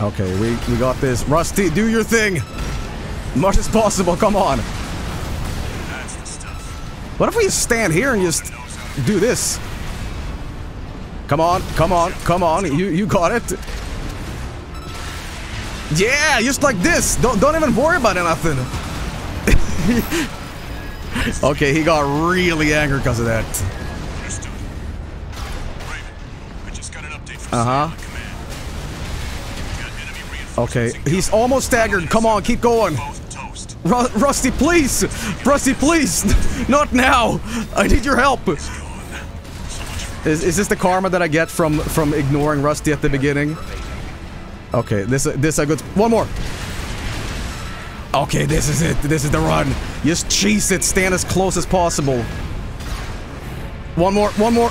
Okay, we got this. Rusty, do your thing! As much as possible, come on! That's the stuff. What if we just stand here and just do this? Come on, come on, come on, you got it! Yeah, just like this! Don't even worry about it, nothing! Okay, he got really angry because of that. Okay, he's almost staggered. Come on, keep going. Rusty, please! Rusty, please! Not now! I need your help! Is this the karma that I get from ignoring Rusty at the beginning? Okay, this a good... One more! Okay, this is it. This is the run. Just cheese it. Stand as close as possible. One more. One more.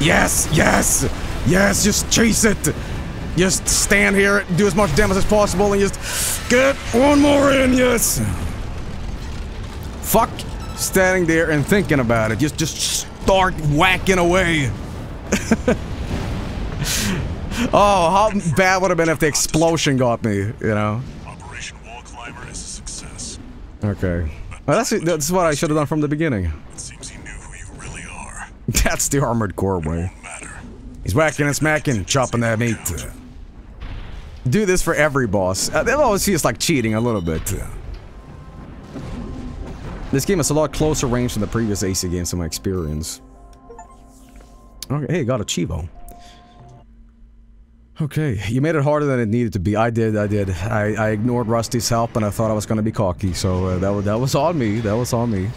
Yes! Yes! Yes! Just cheese it! Just stand here, do as much damage as possible, and just get one more in, yes! Fuck standing there and thinking about it. Just start whacking away. Oh, how bad would it have been if the explosion got me, you know? Operation Wall Climber is a success. Okay. Well, that's what I should have done from the beginning. It seems he knew who you really are. That's the Armored Core way. He's whacking and smacking, chopping that meat. Do this for every boss. They always see us like cheating a little bit. This game is a lot closer range than the previous AC games in my experience. Okay, hey, got a Chivo. Okay, you made it harder than it needed to be. I did. I ignored Rusty's help and I thought I was gonna be cocky, so that was on me. That was on me.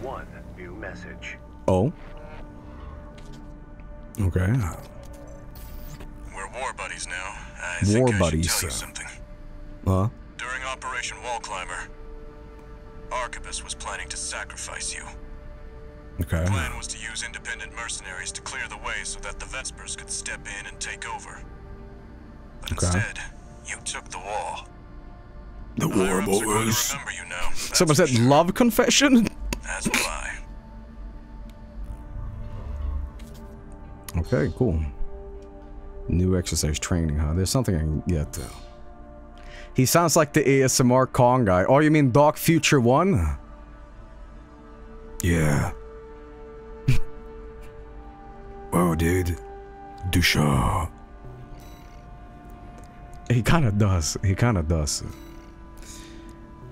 One new message. Oh. Okay. We're war buddies now. I should tell you something. Huh? During Operation Wall Climber, Arquebus was planning to sacrifice you. Okay. The plan was to use independent mercenaries to clear the way so that the Vespers could step in and take over. But instead, you took the wall. The war boys. Someone said love confession? That's why. Okay, cool. New exercise training, huh? There's something I can get to. He sounds like the ASMR Kong guy. Oh, you mean Doc Future 1? Yeah. Oh, dude. Dusha. He kinda does. He kinda does.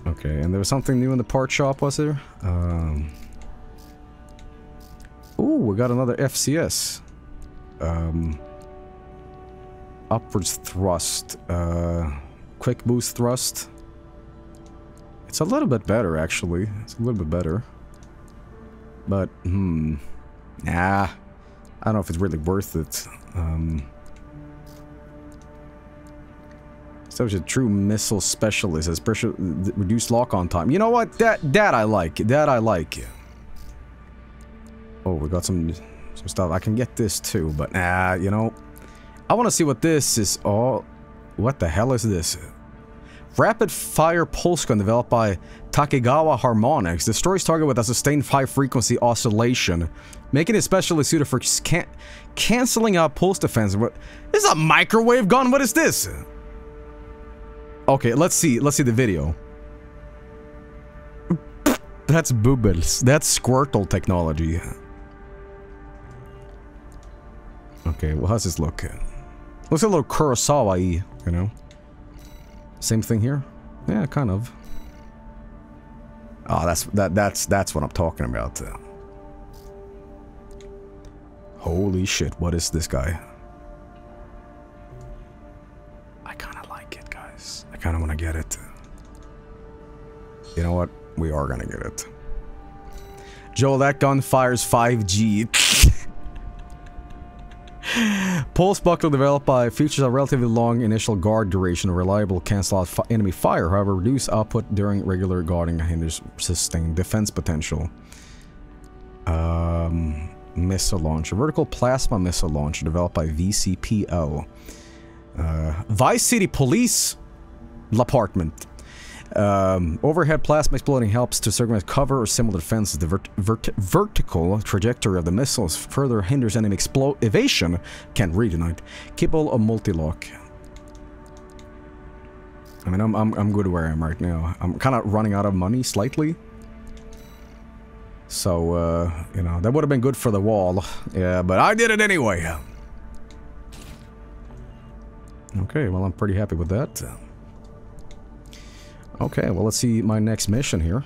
Okay, and there was something new in the part shop, was there? Ooh, we got another FCS. Upwards thrust. Quick boost thrust. It's a little bit better, actually. It's a little bit better. But, nah. I don't know if it's really worth it. So it's a true missile specialist. It's pressure, reduced lock-on time. You know what? That I like. That I like. Oh, we got some stuff. I can get this too, but nah, you know. I want to see what this is. Oh, what the hell is this? Rapid fire pulse gun developed by Takegawa Harmonics. Destroys target with a sustained high frequency oscillation, making it especially suited for canceling out pulse defense. What? This is a microwave gun. What is this? Okay, let's see. Let's see the video. That's boobles. That's Squirtle technology. Okay, well, how's this look? Looks a little Kurosawa-y, you know? Same thing here? Yeah, kind of. Oh, that's what I'm talking about. Holy shit, what is this guy? I kind of like it, guys. I kind of want to get it. You know what? We are gonna get it. Joel, that gun fires 5G. Pulse buckler developed by features a relatively long initial guard duration, reliable cancel out enemy fire, however, reduce output during regular guarding hinders sustained defense potential. Missile launcher, vertical plasma missile launcher developed by VCPO. Vice City Police L'Appartement. Overhead plasma exploding helps to circumvent cover or similar defenses. The vertical trajectory of the missiles further hinders enemy evasion. Can't read tonight. Capable of multi-lock. I mean, I'm good where I am right now. I'm kind of running out of money slightly. So, you know, that would have been good for the wall. Yeah, but I did it anyway. Okay, well, I'm pretty happy with that. Okay, well, let's see my next mission here.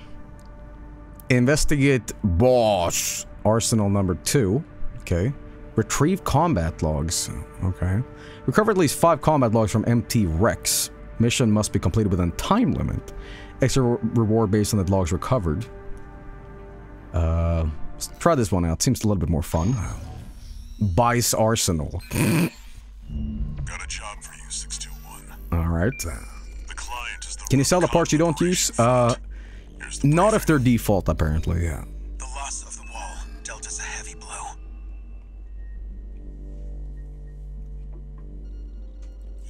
Investigate Bosch Arsenal number 2. Okay. Retrieve combat logs. Okay. Recover at least 5 combat logs from MT Rex. Mission must be completed within time limit. Extra reward based on the logs recovered. Let's try this one out. Seems a little bit more fun. Bice Arsenal. Got a job for you, 621. Alright. The client is the Can you sell the parts you don't use? Not if they're default, apparently. Yeah. The loss of the wall dealt us a heavy blow.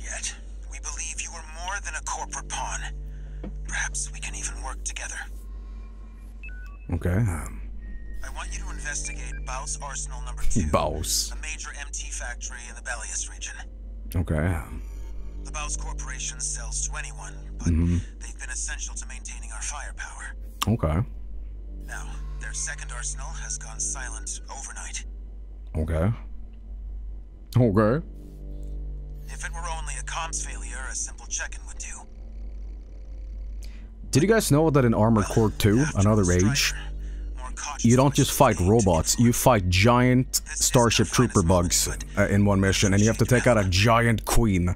Yet, we believe you are more than a corporate pawn. Perhaps we can even work together. Okay. I want you to investigate Baal's Arsenal number 2. Baal's. A major MT factory in the Bellius region. Okay. The Baal's Corporation sells to anyone, but they've been essential to maintaining our firepower. Okay. Now, their second arsenal has gone silent overnight. Okay. Okay. If it were only a comms failure, a simple check-in would do. Did you guys know that in Armored Core 2, Another Age, you don't just fight robots, you fight giant Starship Trooper bugs in one mission, and you have to take out a giant queen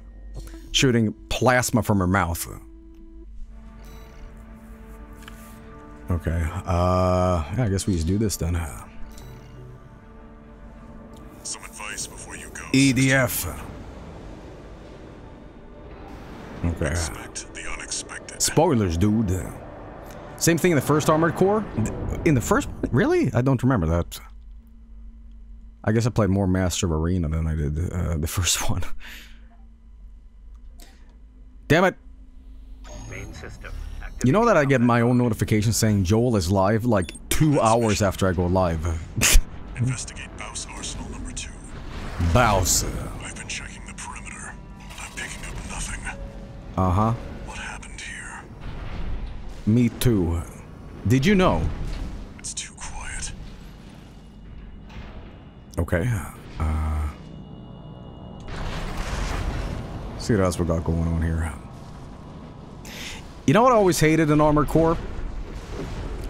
shooting plasma from her mouth. Okay, yeah, I guess we just do this then. Some advice before you go. EDF. Okay. Expect the unexpected. Spoilers, dude. Same thing in the first Armored Core? In the first? Really? I don't remember that. I guess I played more Master of Arena than I did the first one. Damn it! Main system. You know that I get my own notification saying Joel is live like 2 hours after I go live. Investigate Baus Arsenal number 2. Baus. I've been checking the perimeter. I'm picking up nothing. Uh-huh. What happened here? Me too. Did you know? It's too quiet. Okay. See what else we got going on here. You know what I always hated in Armored Core?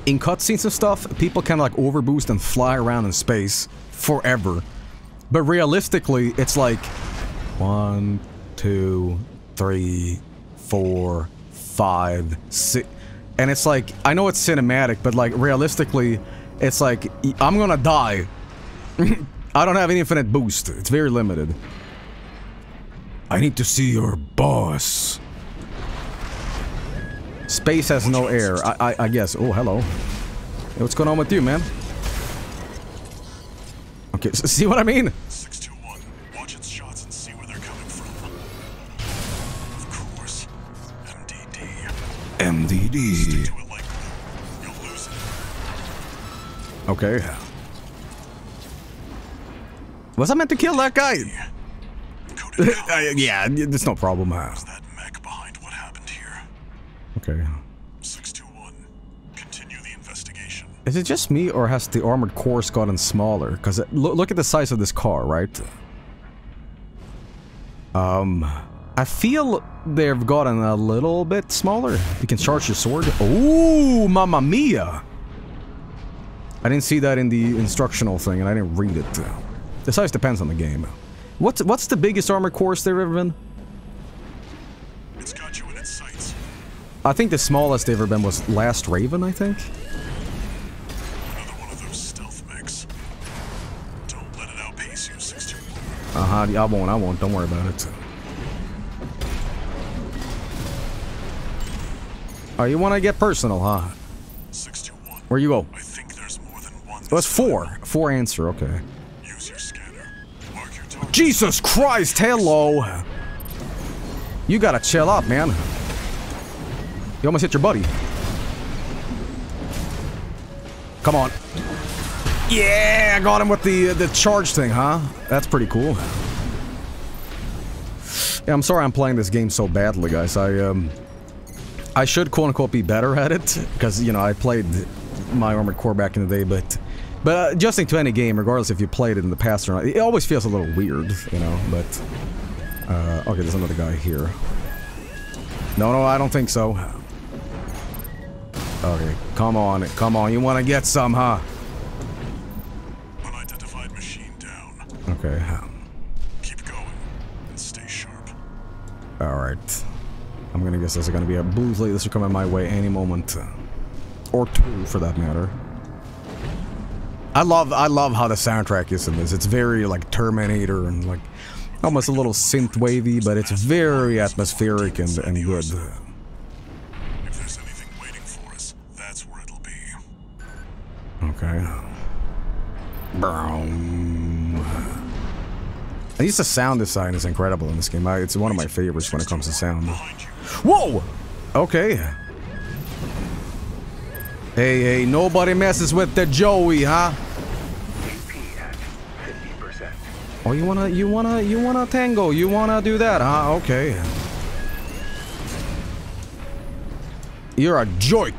In cutscenes and stuff, people can like overboost and fly around in space forever. But realistically, it's like 1, 2, 3, 4, 5, 6, and it's like, I know it's cinematic, but like realistically, it's like I'm gonna die. I don't have infinite boost. It's very limited. I need to see your boss. Space has no air, I guess. Oh, hello. Hey, what's going on with you, man? Okay, so see what I mean? 621, watch its shots and see where they're coming from. Of course, MDD. MDD. Stick to it like glue. You'll lose it. Okay. Was I meant to kill that guy? Yeah, it's no problem. Is that mech behind what happened here? Okay. 621, continue the investigation. Is it just me, or has the armored core gotten smaller? Because look at the size of this car, right? I feel they've gotten a little bit smaller. You can charge your sword. Ooh, mamma mia! I didn't see that in the instructional thing, and I didn't read it. The size depends on the game. What's the biggest armored core they've ever been? It's got you in its sights. I think the smallest they've ever been was Last Raven, I think. Another one of those stealth mechs. Don't let it outpace you, 621. Uh-huh, I won't, don't worry about it. Oh, you wanna get personal, huh? 621. Where you go? I think there's more than one. Oh, that's 4. 4 answer, okay. Jesus Christ, hello! You gotta chill up, man. You almost hit your buddy. Come on. Yeah, I got him with the charge thing, huh? That's pretty cool. Yeah, I'm sorry I'm playing this game so badly, guys. I should quote-unquote be better at it, because, you know, I played my Armored Core back in the day, but adjusting to any game, regardless if you played it in the past or not, it always feels a little weird, you know, but... okay, there's another guy here. No, I don't think so. Okay, come on, you wanna get some, huh? Unidentified machine down. Okay. Keep going, and stay sharp. Alright. I'm gonna guess this is gonna be a blue plate. This will come in my way any moment. Or two, for that matter. I love how the soundtrack is in this. It's very, like, Terminator and, like, almost a little synth-wavy, but it's very atmospheric and good. If there's anything waiting for us, that's where it'll be. Okay. At least the sound design is incredible in this game. It's one of my favorites when it comes to sound. Whoa! Okay. Hey, nobody messes with the Joey, huh? Oh, you wanna tango? You wanna do that, huh? Okay. You're a joke.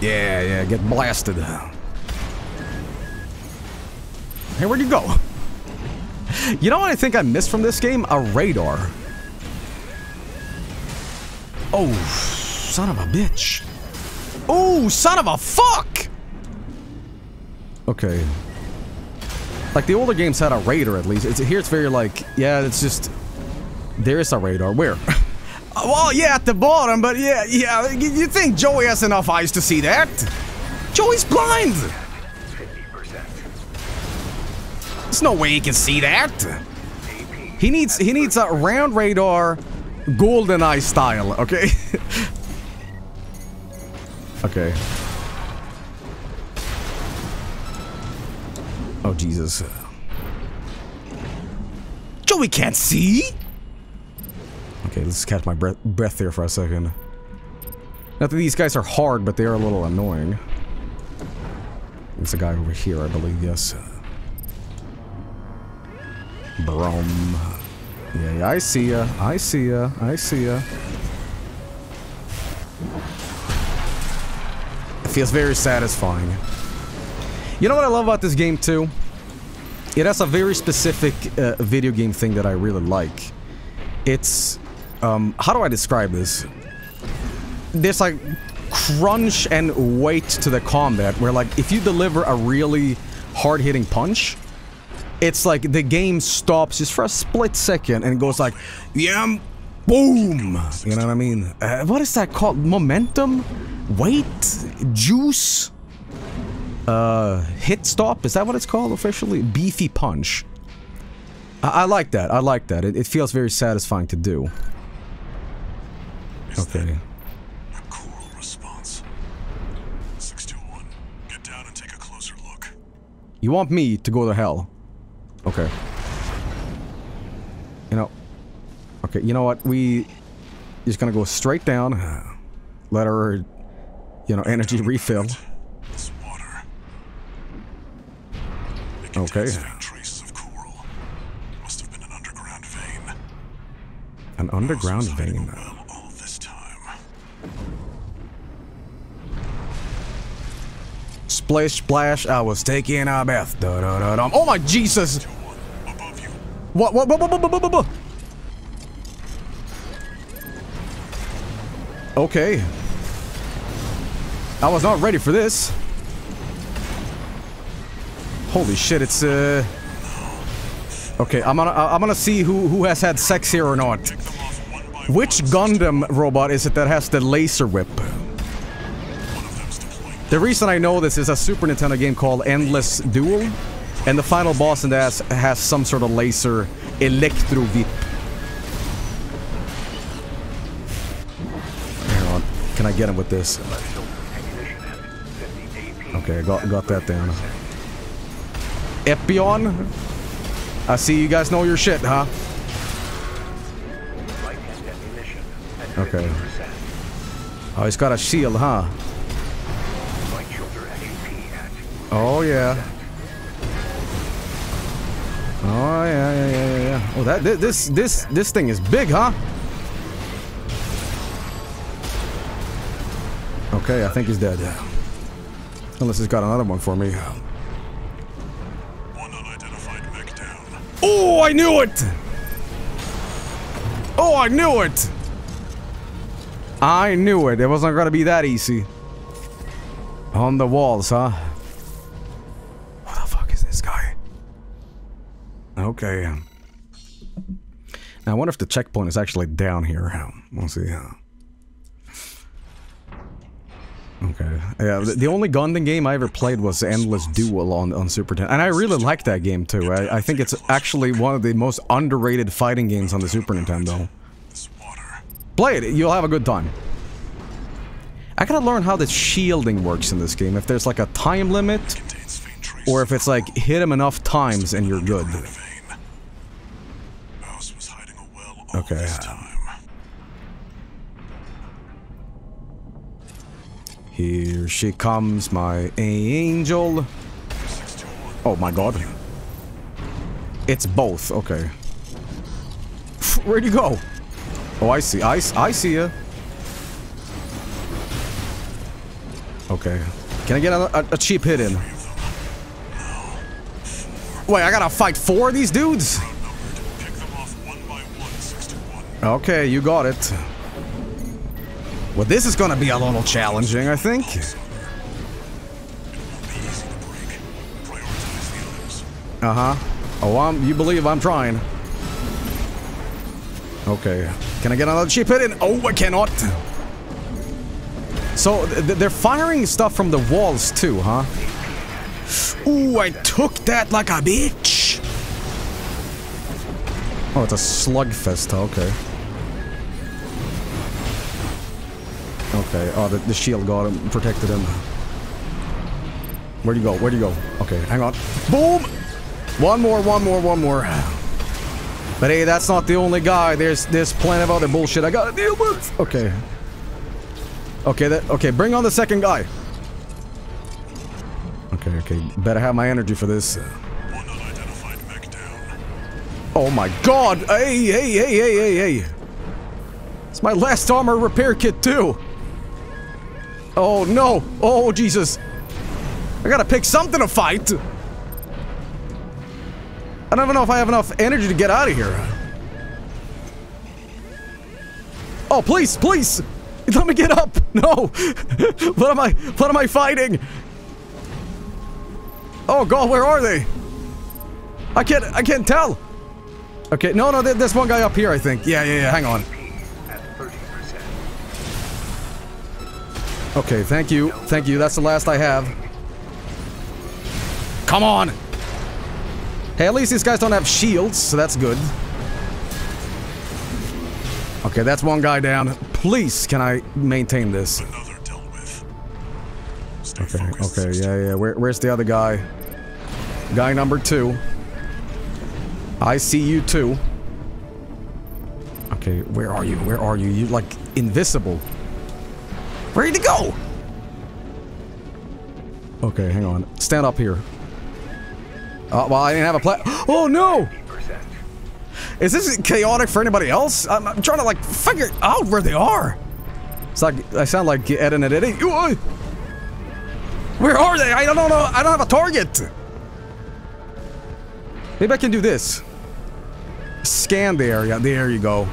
Yeah, get blasted. Hey, where'd you go? You know what I think I missed from this game? A radar. Oh, son of a bitch. Oh, son of a fuck! Okay. Like, the older games had a radar, at least. Here it's very like, yeah, it's just... There is a radar. Where? Well, yeah, at the bottom, but yeah. You think Joey has enough eyes to see that? Joey's blind! There's no way he can see that! He needs a round radar, GoldenEye style, okay? Okay. Oh, Jesus. Joey can't see? Okay, let's catch my breath there for a second. Not that these guys are hard, but they are a little annoying. There's a guy over here, I believe, yes. Brum. Yeah, I see ya. It feels very satisfying. You know what I love about this game, too? It has a very specific video game thing that I really like. It's... how do I describe this? There's, like, crunch and weight to the combat, where, like, if you deliver a really hard-hitting punch, it's like the game stops just for a split second and goes like, yam, boom! You know what I mean? What is that called? Momentum? Weight? Juice? Hit stop? Is that what it's called officially? Beefy punch. I like that. I like that. It feels very satisfying to do. Is okay. A coral response. 621. Get down and take a closer look. You want me to go to hell? Okay. You know. Okay, you know what? We just gonna go straight down. Let her, you know, energy refill. It's water. Okay. Traces of coral. Must have been an underground vein. An underground vein. All this time. Splish splash! I was taking a bath. Da da da da. Oh my Jesus! What? Okay. I was not ready for this. Holy shit, it's okay, I'm gonna see who has had sex here or not. Which Gundam robot is it that has the laser whip? The reason I know this is a Super Nintendo game called Endless Duel, and the final boss in that has some sort of laser electrovip. Hang on, can I get him with this? Okay, got that down. Epion? I see you guys know your shit, huh? Okay. Oh, he's got a shield, huh? Oh yeah. Oh yeah, yeah, yeah, yeah, yeah. Oh, that this thing is big, huh? Okay, I think he's dead. Unless he's got another one for me. One unidentified mech down. Oh, I knew it! Oh, I knew it! I knew it. It wasn't gonna be that easy. On the walls, huh? What the fuck is this guy? Okay. Now I wonder if the checkpoint is actually down here. We'll see. Okay. Yeah, the only gun game I ever played was Endless Duel on Super Nintendo, and I really like that game too. I think it's actually one of the most underrated fighting games on the Super Nintendo. Play it, you'll have a good time. I gotta learn how the shielding works in this game, if there's like a time limit, or if it's like, hit him enough times and you're good. Okay. Here she comes, my angel. Oh my god. It's both, okay. Where'd you go? Oh, I see. I see ya. Okay. Can I get a cheap hit in? Wait, I gotta fight four of these dudes? Okay, you got it. Well, this is gonna be a little challenging, I think. Uh-huh. Oh, you believe I'm trying. Okay. Can I get another cheap hit in? Oh, I cannot! So, they're firing stuff from the walls too, huh? Ooh, I took that like a bitch! Oh, it's a slugfest, okay. Okay, oh, the shield got him, protected him. Where'd you go? Where'd you go? Okay, hang on. Boom! One more, one more, one more. But hey, that's not the only guy. There's plenty of other bullshit I gotta deal with. Okay. Okay, okay, bring on the second guy. Okay, okay. Better have my energy for this. One unidentified mech down. Oh my god! Hey, hey, hey, hey, hey, hey! It's my last armor repair kit too! Oh no! Oh Jesus! I gotta pick something to fight! I don't even know if I have enough energy to get out of here. Oh, please, please! Let me get up! No! What am I fighting? Oh god, where are they? I can't tell! Okay, no, no, there's one guy up here, I think. Yeah, yeah, yeah, hang on. Okay, thank you. Thank you, that's the last I have. Come on! Hey, at least these guys don't have shields, so that's good. Okay, that's one guy down. Please, can I maintain this? Okay, okay, yeah, yeah. Where's the other guy? Guy number two. I see you too. Okay, where are you? Where are you? You're like invisible. Ready to go! Okay, hang on. Stand up here. Oh, well, I didn't have a plan. Oh no! Is this chaotic for anybody else? I'm trying to like figure out where they are. It's like I sound like Ed and Eddie. Where are they? I don't know. I don't have a target. Maybe I can do this. Scan the area. There you go.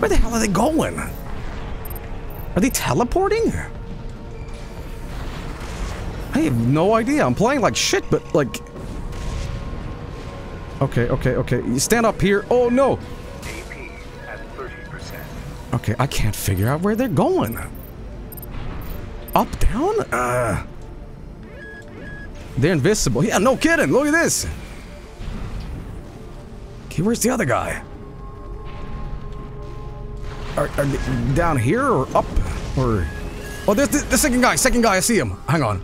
Where the hell are they going? Are they teleporting? I have no idea. I'm playing like shit, but like... Okay, okay, okay. You stand up here. Oh, no! AP at 30%. Okay, I can't figure out where they're going. Up, down? They're invisible. Yeah, no kidding! Look at this! Okay, where's the other guy? Are they down here, or up? Or... Oh, there's the second guy! I see him! Hang on.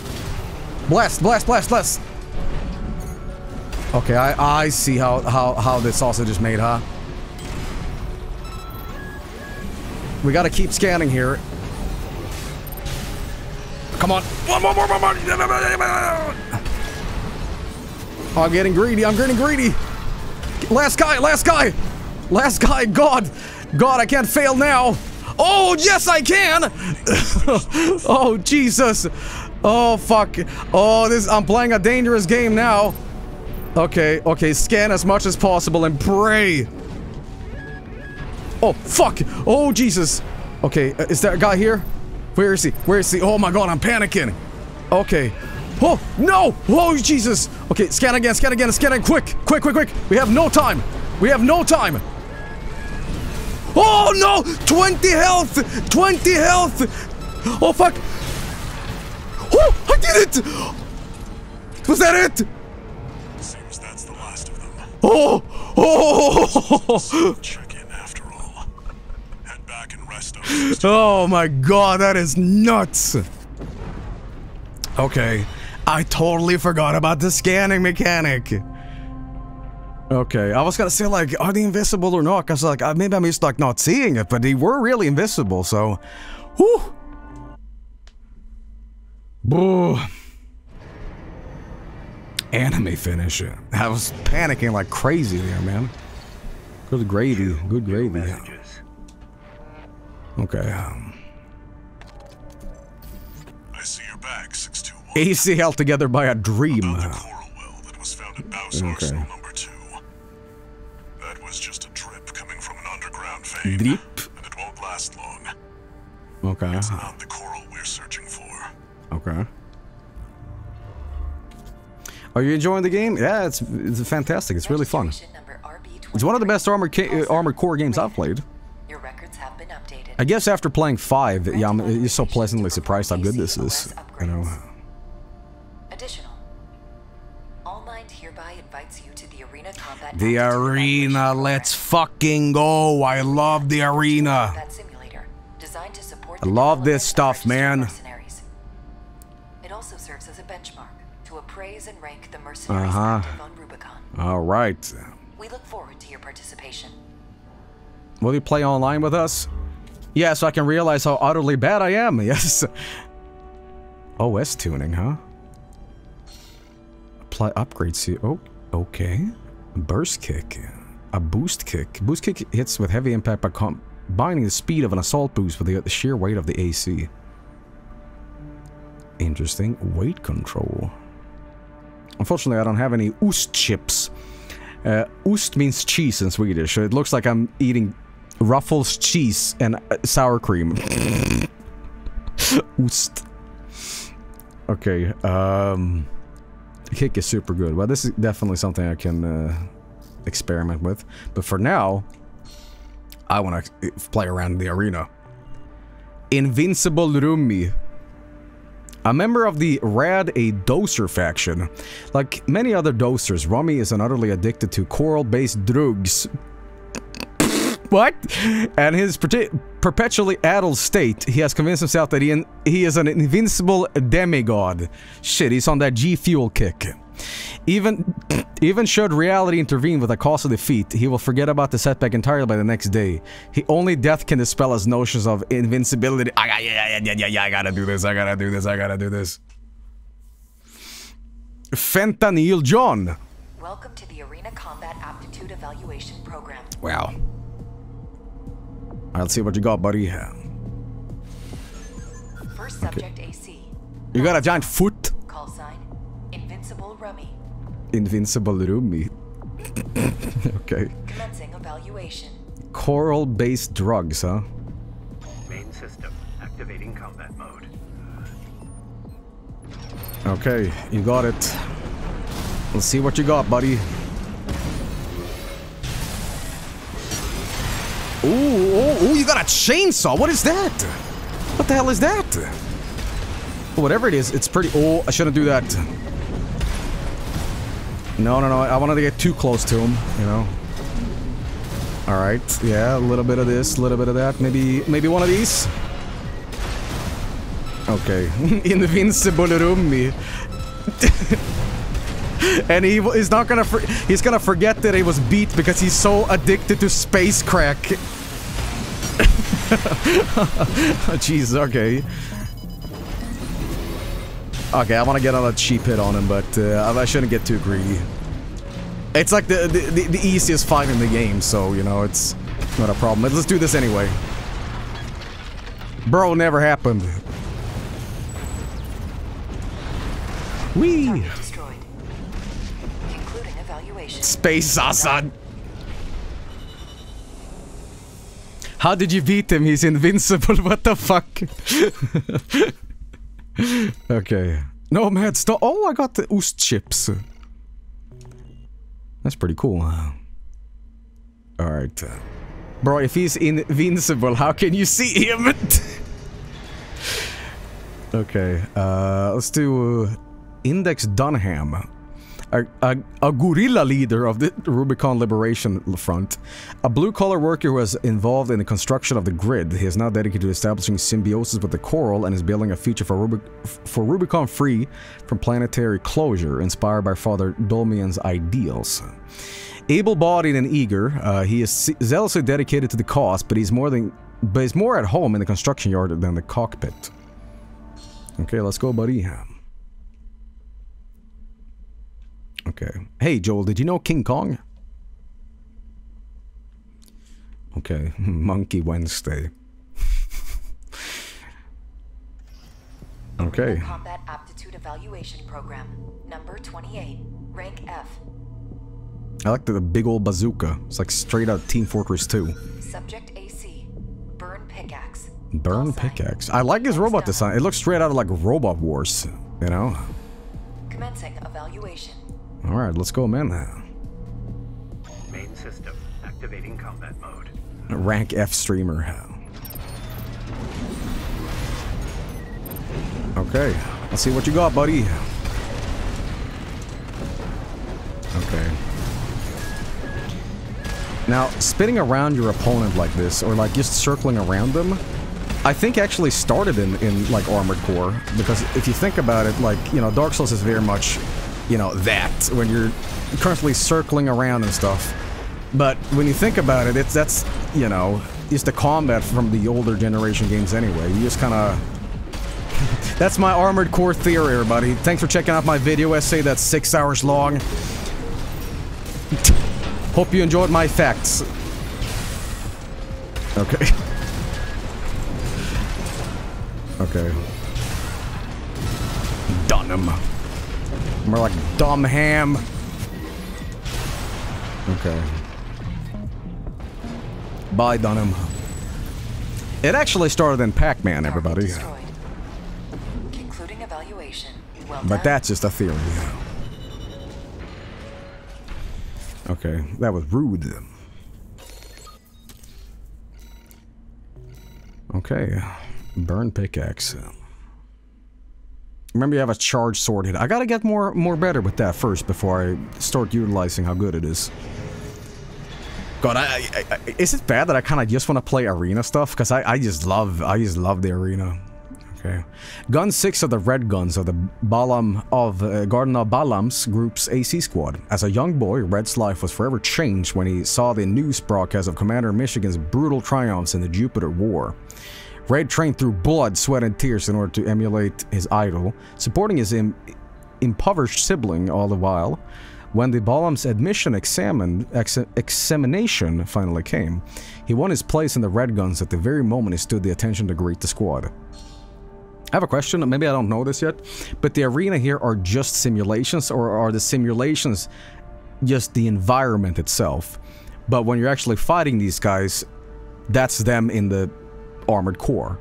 Blast! Blast! Blast! Blast! Okay, I see how this sausage is made, huh? We gotta keep scanning here. Come on! One more! Oh, I'm getting greedy. I'm getting greedy. Last guy. Last guy. Last guy. God. God, I can't fail now. Oh, yes, I can. Oh, Jesus. Oh, fuck. Oh, this. I'm playing a dangerous game now. Okay. Okay. Scan as much as possible and pray. Oh, fuck. Oh, Jesus. Okay. Is there a guy here? Where is he? Where is he? Oh, my God. I'm panicking. Okay. Oh, no. Oh, Jesus. Okay. Scan again. Scan again. Scan again. Quick. Quick, quick, quick. We have no time. We have no time. Oh, no. 20 health. 20 health. Oh, fuck. Oh, I did it. Was that it? Seems that's the last of them. Oh. Oh. Oh my God, that is nuts. Okay, I totally forgot about the scanning mechanic. Okay, I was gonna say, like, are they invisible or not? Cause like, maybe I'm just like not seeing it, but they were really invisible. So, whew. Boo. Anime finish. I was panicking like crazy there, man. Good gravy. Good gravy. Okay. I see your back, 621. AC held together by a dream. About the coral well that was found at Baal Arsenal number 2. That was just a drip coming from an underground vein. Drip. And it won't last long. Okay. It's not the coral we're searching for. Okay. Are you enjoying the game? Yeah, it's fantastic. It's really fun. It's one of the best armored core games I've played. Your records have been updated. I guess after playing 5, yeah, I'm just so pleasantly surprised how good this is. You know. Additional. All Mind hereby invites you to the arena combat. The arena, let's fucking go! I love the arena. I love this stuff, man. It also serves as a benchmark to appraise and rank the mercenaries active on Rubicon. All right. We look forward to your participation. Will you play online with us? Yeah, so I can realize how utterly bad I am, yes. OS tuning, huh? Apply upgrades here. Oh, okay. Burst kick. A boost kick. Boost kick hits with heavy impact by combining the speed of an assault boost with the sheer weight of the AC. Interesting. Weight control. Unfortunately, I don't have any Oost chips. Ost means cheese in Swedish, so it looks like I'm eating Ruffles cheese and sour cream. Ost. Okay, the kick is super good. Well, this is definitely something I can experiment with. But for now, I want to play around the arena. Invincible Rummy. A member of the R.A.D. doser faction. Like many other dosers, Rummy is utterly addicted to coral-based drugs. What? And his perpetually addled state, he has convinced himself that he is an invincible demigod. Shit, he's on that G-Fuel kick. Even should reality intervene with a costly defeat, he will forget about the setback entirely by the next day. Only death can dispel his notions of invincibility. I gotta do this, I gotta do this, I gotta do this. Fentanyl John. Welcome to the Arena Combat Aptitude Evaluation Program. Wow. I'll see what you got, buddy. First subject, okay. AC. You got a giant foot? Call sign. Invincible Rummy. Invincible Rummy. Okay. Commencing evaluation. Coral-based drugs, huh? Main system. Activating combat mode. Okay, you got it. Let's see what you got, buddy. Ooh, ooh, ooh, you got a chainsaw. What is that? What the hell is that? Whatever it is, it's pretty... Oh, I shouldn't do that. No, no, no, I wanted to get too close to him, you know. Alright, yeah, a little bit of this, a little bit of that, maybe one of these? Okay. Invincible Rummy. And he is not gonna... he's gonna forget that he was beat because he's so addicted to space crack. Jeez, okay. Okay, I want to get on a cheap hit on him, but I shouldn't get too greedy. It's like the easiest fight in the game, so, you know, it's not a problem. Let's do this anyway. Bro, never happened. Whee! Space Assad! How did you beat him? He's invincible, what the fuck? Okay. No, man, stop. Oh, I got the Oost chips. That's pretty cool. Alright. Bro, if he's invincible, how can you see him? Okay, let's do Index Dunham. A guerrilla leader of the Rubicon Liberation Front. A blue-collar worker who was involved in the construction of the grid. He is now dedicated to establishing symbiosis with the Coral and is building a future for Rubicon free from planetary closure, inspired by Father Dolmian's ideals. Able-bodied and eager, he is zealously dedicated to the cause, but he's more at home in the construction yard than the cockpit. Okay, let's go, buddy. Okay. Hey, Joel, did you know King Kong? Okay, Monkey Wednesday. Okay. Combat aptitude evaluation program, number 28, rank F. I like the big old bazooka. It's like straight out Team Fortress 2. Subject AC, Burn Pickaxe. Burn Pickaxe. I like his robot design. It looks straight out of like Robot Wars, you know? Commencing evaluation. Alright, let's go, man. Main system activating combat mode. Rank F streamer. Okay, let's see what you got, buddy. Okay. Now, spinning around your opponent like this, or like just circling around them, I think actually started in like Armored Core, because if you think about it, like, you know, Dark Souls is very much, you know, that, when you're constantly circling around and stuff. But when you think about it, it's, that's, you know, it's the combat from the older generation games anyway. You just kind of... That's my Armored Core theory, everybody. Thanks for checking out my video essay that's 6 hours long. Hope you enjoyed my facts. Okay. Okay. Dunham. More like dumb ham. Okay. Bye, Dunham. It actually started in Pac-Man, everybody. Concluding evaluation. Well, but that's just a theory. Okay, that was rude. Okay. Burn Pickaxe. Remember, you have a charge sword hit. I gotta get more better with that first before I start utilizing how good it is. God, is it bad that I kind of just want to play arena stuff? Because I just love the arena. Okay. Gun 6 of the Red Guns of the Balaam of Garden of Balaam's group's AC squad. As a young boy, Red's life was forever changed when he saw the news broadcast of Commander Michigan's brutal triumphs in the Jupiter War. Red trained through blood, sweat, and tears in order to emulate his idol, supporting his impoverished sibling all the while. When the Balaam's admission examination finally came, he won his place in the Red Guns at the very moment he stood the attention to greet the squad. I have a question, maybe I don't know this yet, but the arena here are just simulations, or are the simulations just the environment itself? But when you're actually fighting these guys, that's them in the Armored Core,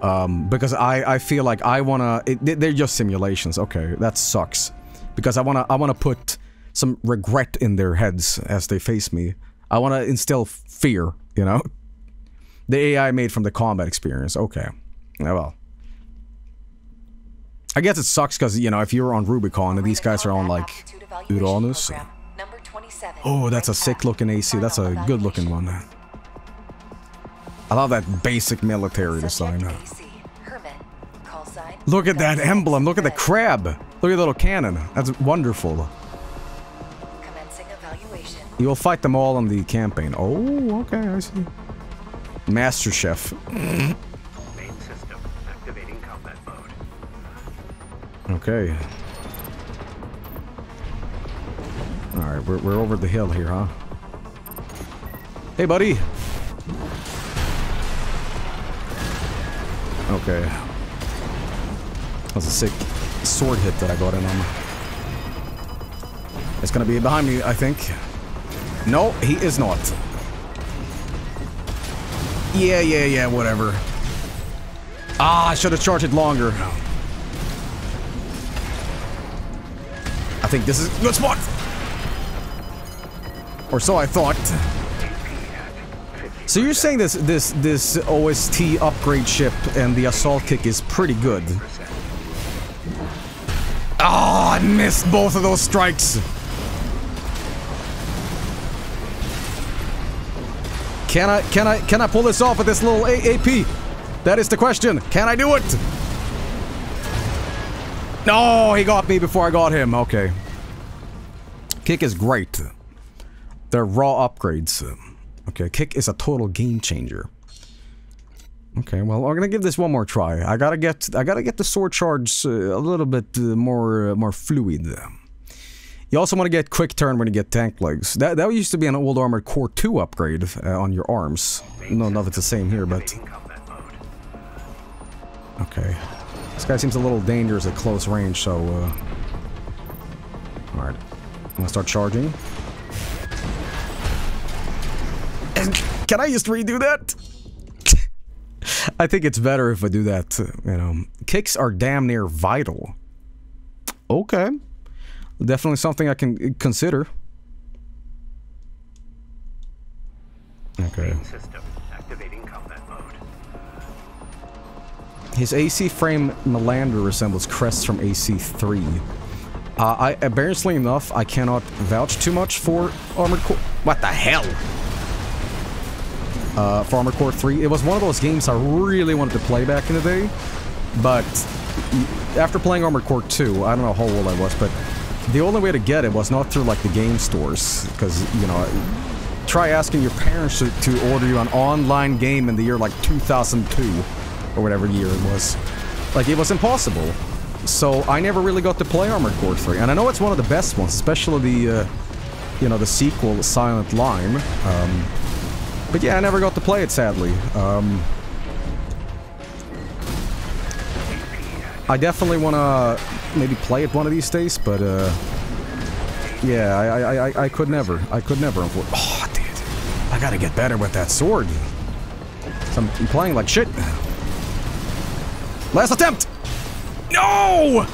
because I feel like I wanna, they're just simulations. Okay, that sucks, because I wanna put some regret in their heads as they face me. I wanna instill fear, you know. The AI made from the combat experience. Okay, yeah, well, I guess it sucks because, you know, if you're on Rubicon and these guys are on like Uranus. Oh, that's a sick looking AC. That's a good looking one. I love that basic military design. Look at that emblem. Look at the crab. Look at the little cannon. That's wonderful. You will fight them all in the campaign. Oh, okay, I see. Master Chef. Main system activating combat mode. Okay. All right. Alright, we're over the hill here, huh? Hey, buddy! Okay. That was a sick sword hit that I got in on. It's gonna be behind me, I think. No, he is not. Yeah, whatever. Ah, I should have charged it longer. I think this is a good spot! Or so I thought. So you're saying this OST upgrade ship and the assault kick is pretty good. Ah, I missed both of those strikes! Can I pull this off with this little AAP? That is the question. Can I do it? No, he got me before I got him. Okay. Kick is great. They're raw upgrades. Okay, kick is a total game changer. Okay, well, I'm gonna give this one more try. I gotta get the sword charge a little bit more fluid. You also want to get quick turn when you get tank legs. That used to be an old Armored Core 2 upgrade on your arms. No, not that it's the same here, but... Okay. This guy seems a little dangerous at close range, so... Alright. I'm gonna start charging. Can I just redo that? I think it's better if I do that, you know. Kicks are damn near vital. Okay. Definitely something I can consider. Okay. His AC frame Melander resembles crests from AC3. I embarrassingly enough, I cannot vouch too much for Armored Core. What the hell? For Armored Core 3, it was one of those games I really wanted to play back in the day, but after playing Armored Core 2, I don't know how old I was, but. The only way to get it was not through, like, the game stores, because, you know, try asking your parents to order you an online game in the year, like, 2002, or whatever year it was. Like, it was impossible. So, I never really got to play Armored Core 3, and I know it's one of the best ones, especially the, you know, the sequel, Silent Line. But yeah, I never got to play it, sadly. I definitely want to maybe play it one of these days, but yeah, I could never. I could never. Oh, dude. I gotta get better with that sword. I'm playing like shit. Last attempt! No!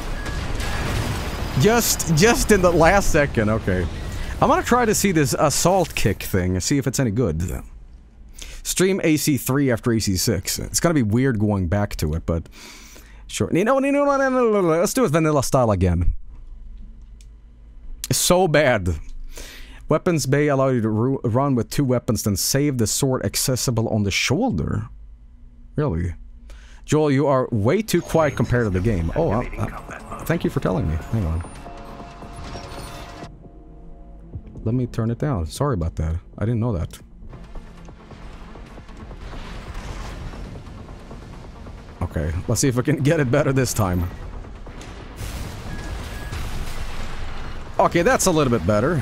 Just in the last second, okay. I'm gonna try to see this assault kick thing, see if it's any good. Stream AC3 after AC6. It's gonna be weird going back to it, but... Sure. No, let's do it vanilla style again. So bad. Weapons bay allow you to run with two weapons, then save the sword accessible on the shoulder. Really? Joel, you are way too quiet compared to the game. Oh, thank you for telling me. Hang on. Let me turn it down. Sorry about that. I didn't know that. Okay, let's see if we can get it better this time. Okay, that's a little bit better.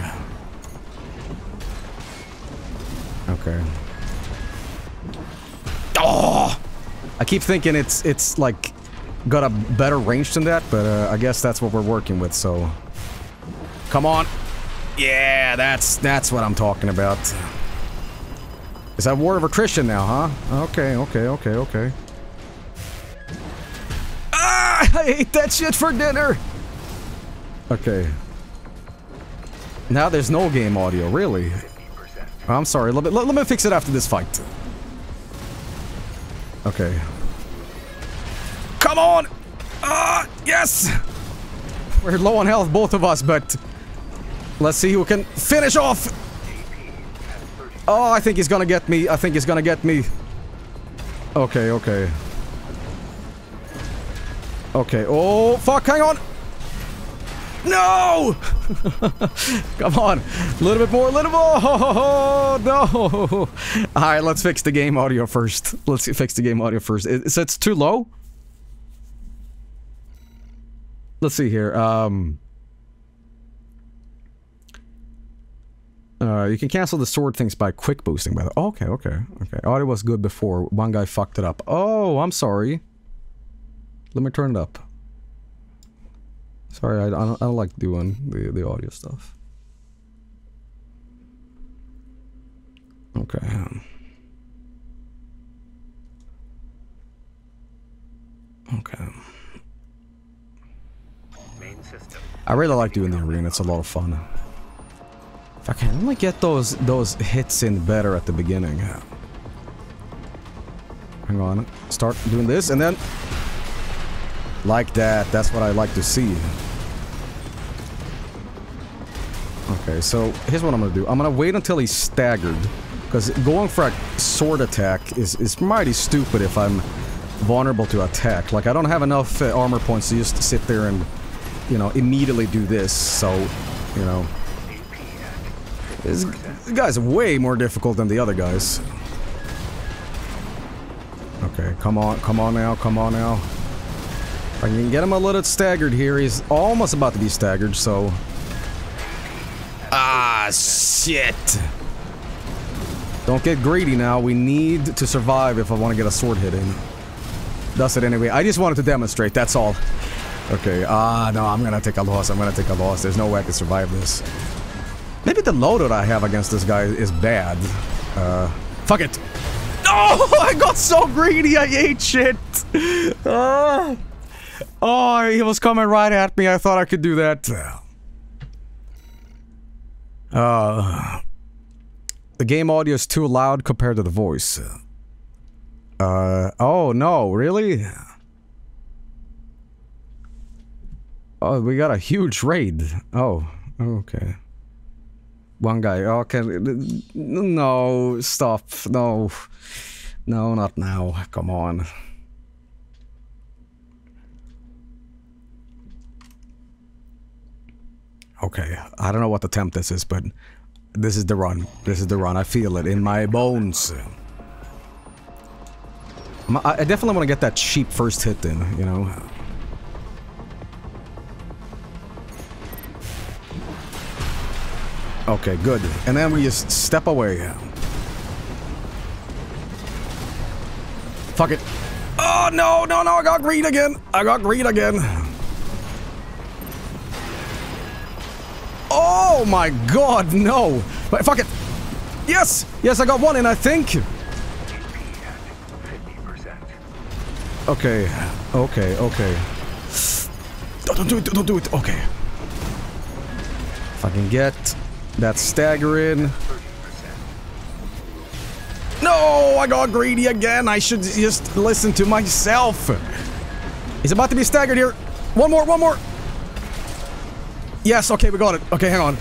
Okay. Oh! I keep thinking it's like got a better range than that, but I guess that's what we're working with. So, come on! Yeah, that's what I'm talking about. Is that War of Attrition now, huh? Okay. I ate that shit for dinner! Okay. Now there's no game audio, really. I'm sorry, let me fix it after this fight. Okay. Come on! Yes! We're low on health, both of us, but... Let's see who can finish off! Oh, I think he's gonna get me, Okay. Okay, oh, fuck, hang on! No! Come on, a little bit more, Oh, no! Alright, let's fix the game audio first. So it's too low? Let's see here, You can cancel the sword things by quick boosting, by the way. Okay, okay, okay. Audio was good before. One guy fucked it up. Oh, I'm sorry. Let me turn it up. Sorry, I don't like doing the audio stuff. Okay. Okay. Main system. I really like doing the arena. It's a lot of fun. If I can only get those hits in better at the beginning. Hang on. Start doing this and then like that. That's what I like to see. Okay, so here's what I'm gonna do. I'm gonna wait until he's staggered, because going for a sword attack is mighty stupid if I'm vulnerable to attack. Like, I don't have enough armor points to just sit there and, you know, immediately do this. So, you know, this guy's way more difficult than the other guys. Okay, come on, come on now, come on now. If I can get him a little staggered here, he's almost about to be staggered, so... Ah, shit! Don't get greedy now, we need to survive if I want to get a sword hit in. That's it anyway, I just wanted to demonstrate, that's all. Okay, no, I'm gonna take a loss, I'm gonna take a loss. There's no way I can survive this. Maybe the loadout I have against this guy is bad. Fuck it! Oh, I got so greedy, I ate shit! Oh, he was coming right at me, I thought I could do that. The game audio is too loud compared to the voice. Oh no, really? Oh, we got a huge raid. Oh, okay. One guy, okay, no, stop, no. No, not now, come on. Okay, I don't know what the temp this is, but this is the run. This is the run, I feel it in my bones. I definitely want to get that cheap first hit in, you know. Okay, good. And then we just step away. Fuck it. Oh, no, no, no, I got green again. I got green again. Oh my god, no. Wait, fuck it. Yes, yes, I got one in, I think. Okay, okay, okay. Don't do it, don't do it. Okay. If I can get... That's staggering. No, I got greedy again. I should just listen to myself. He's about to be staggered here. One more, one more. Yes, okay, we got it. Okay, hang on.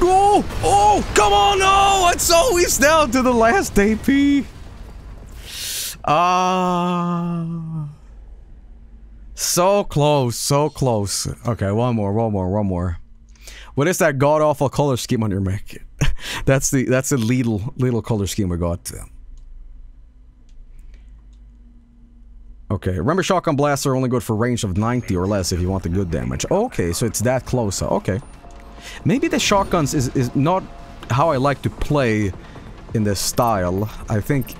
Oh, oh, come on, no! It's always down to the last AP. So close, so close. Okay, one more, one more, one more. What is that god-awful color scheme on your Mac? that's the little color scheme we got. Okay, remember shotgun blasts are only good for range of 90 or less if you want the good damage. Okay, so it's that close, okay. Maybe the shotguns is not how I like to play in this style, I think.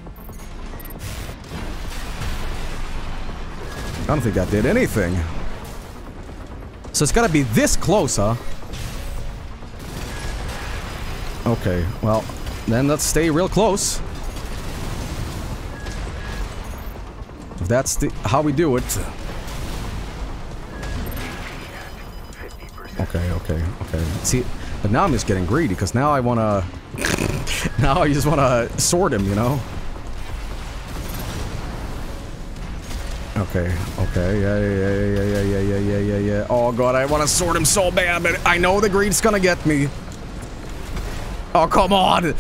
I don't think that did anything. So it's gotta be this close, huh? Okay, well, then let's stay real close. If that's how we do it. Okay, okay, okay. See, but now I'm just getting greedy, because now I wanna... now I just wanna sword him, you know? Okay, okay, yeah. Oh god, I want to sword him so bad, but I know the greed's gonna get me. Oh, come on!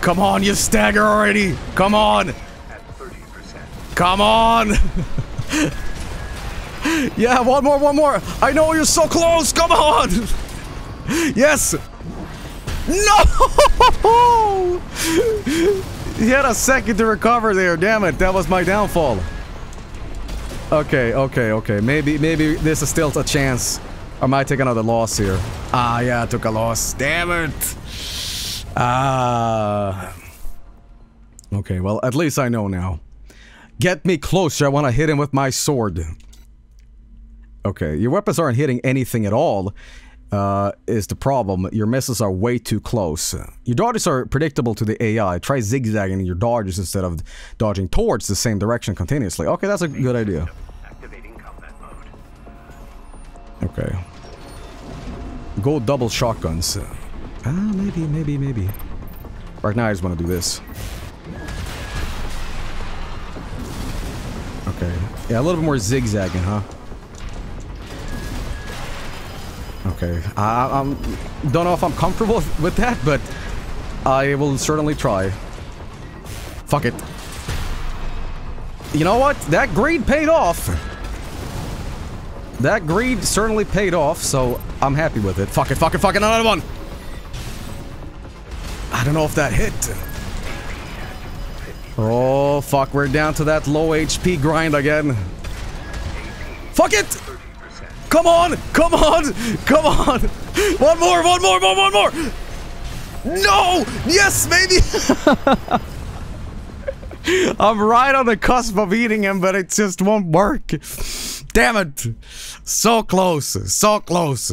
Come on, you stagger already! Come on! At 30%. Come on! Yeah, one more, one more! I know you're so close, come on! Yes! No! He had a second to recover there, damn it, that was my downfall. Okay, okay, okay. Maybe this is still a chance. I might take another loss here. Ah, yeah, I took a loss. Damn it! Ah. Okay, well, at least I know now. Get me closer, I want to hit him with my sword. Okay, your weapons aren't hitting anything at all, is the problem. Your misses are way too close. Your dodges are predictable to the AI. Try zigzagging your dodges instead of dodging towards the same direction continuously. Okay, that's a good idea. Okay. Go double shotguns. Ah, maybe. Right now I just want to do this. Okay. Yeah, a little bit more zigzagging, huh? Okay. I don't know if I'm comfortable with that, but I will certainly try. Fuck it. You know what? That greed paid off. That greed certainly paid off, so I'm happy with it. Fuck it, fuck it, fuck it, another one! I don't know if that hit. Oh, fuck, we're down to that low HP grind again. Fuck it! Come on! Come on! Come on! One more! No! Yes, maybe! I'm right on the cusp of eating him, but it just won't work. Damn it! So close! So close!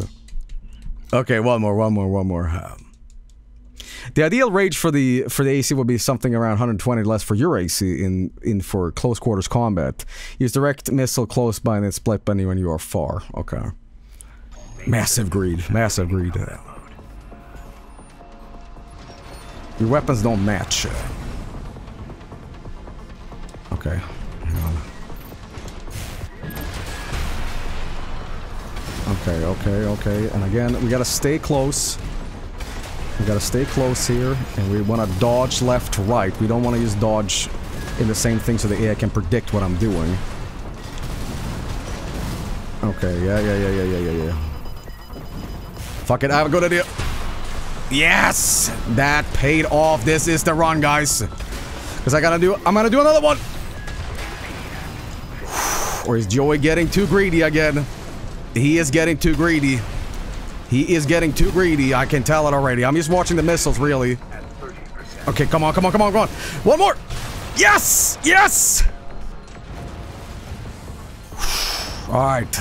Okay, one more. The ideal range for the AC would be something around 120 less for your AC for close quarters combat. Use direct missile close by and then split bunny when you are far. Okay. Massive greed. Your weapons don't match. Okay. Hang on. Okay. And again, we gotta stay close. We gotta stay close here, and we wanna dodge left to right. We don't wanna use dodge in the same thing so the AI can predict what I'm doing. Okay, yeah. Fuck it, I have a good idea. Yes! That paid off. This is the run, guys. Cause I'm gonna do another one! Or is Joey getting too greedy again? He is getting too greedy. I can tell it already. I'm just watching the missiles, really. Okay, come on. One more! Yes! Alright.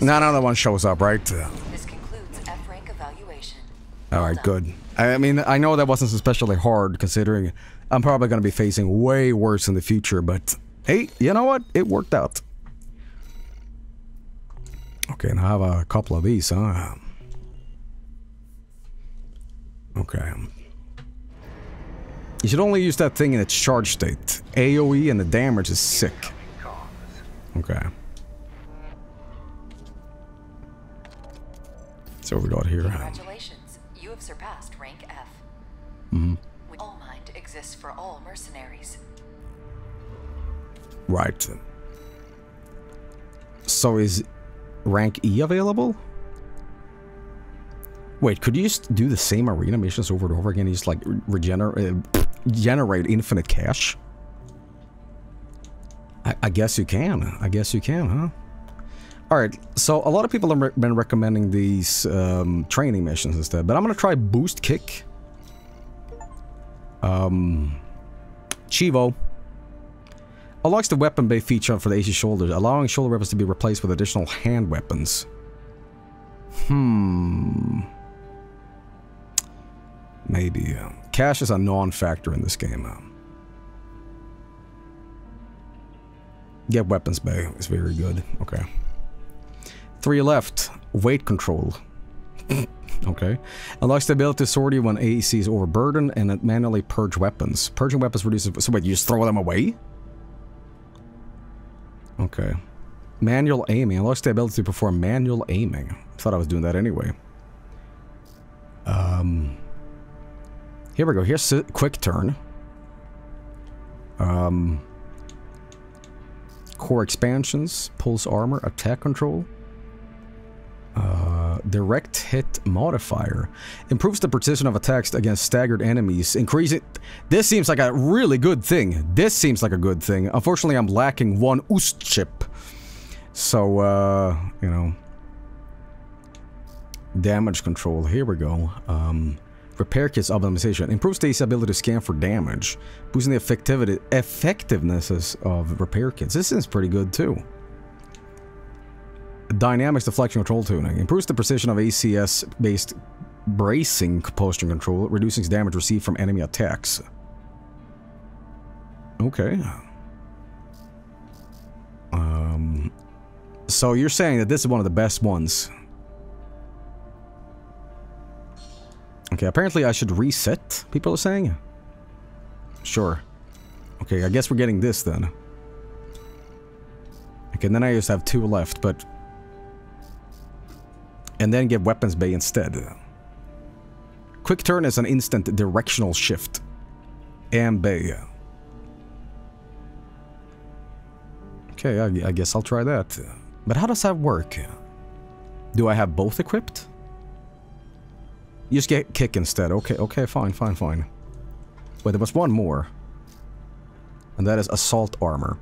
Not another one shows up, right? This concludes F-rank evaluation. Alright, good. I mean, I know that wasn't especially hard, considering I'm probably going to be facing way worse in the future, but hey, you know what? It worked out. Okay, and I have a couple of these, huh? Okay. You should only use that thing in its charge state. AoE and the damage is sick. Okay. So we got here. Congratulations, you have surpassed rank F. Mm-hmm. All mind exists for all mercenaries. Right. So is rank E available? Wait, could you just do the same arena missions over and over again? You just like generate infinite cash? I guess you can. Huh? Alright, so a lot of people have been recommending these training missions instead, but I'm gonna try Boost Kick. Chivo. Unlocks the weapon bay feature for the AC shoulders, allowing shoulder weapons to be replaced with additional hand weapons. Maybe. Cash is a non-factor in this game. Yeah, weapons bay is very good. Okay. 3 left. Weight control. Okay. Unlocks the ability to sortie when AC is overburdened and manually purge weapons. Purging weapons reduces... So wait, you just throw them away? Okay. Manual aiming. Unlocks the ability to perform manual aiming. I thought I was doing that anyway. Here we go. Here's a quick turn. Core expansions. Pulse armor. Attack control. Direct hit modifier. Improves the precision of attacks against staggered enemies. Increasing... This seems like a really good thing. Unfortunately, I'm lacking one oost chip. So, you know, damage control, here we go. Repair kits optimization improves the ability to scan for damage, boosting the effectiveness of repair kits. This is pretty good too. Dynamics deflection control tuning improves the precision of ACS based bracing posture control, reducing damage received from enemy attacks. Okay. So you're saying that this is one of the best ones. Okay, apparently I should reset, people are saying. Sure. Okay, I guess we're getting this then. Okay, and then I just have two left, but... and then get Weapons Bay instead. Quick Turn is an instant directional shift. And Bay. Okay, I guess I'll try that. But how does that work? Do I have both equipped? You just get kick instead. Okay, okay, fine, fine, fine. Wait, there was one more. And that is Assault Armor.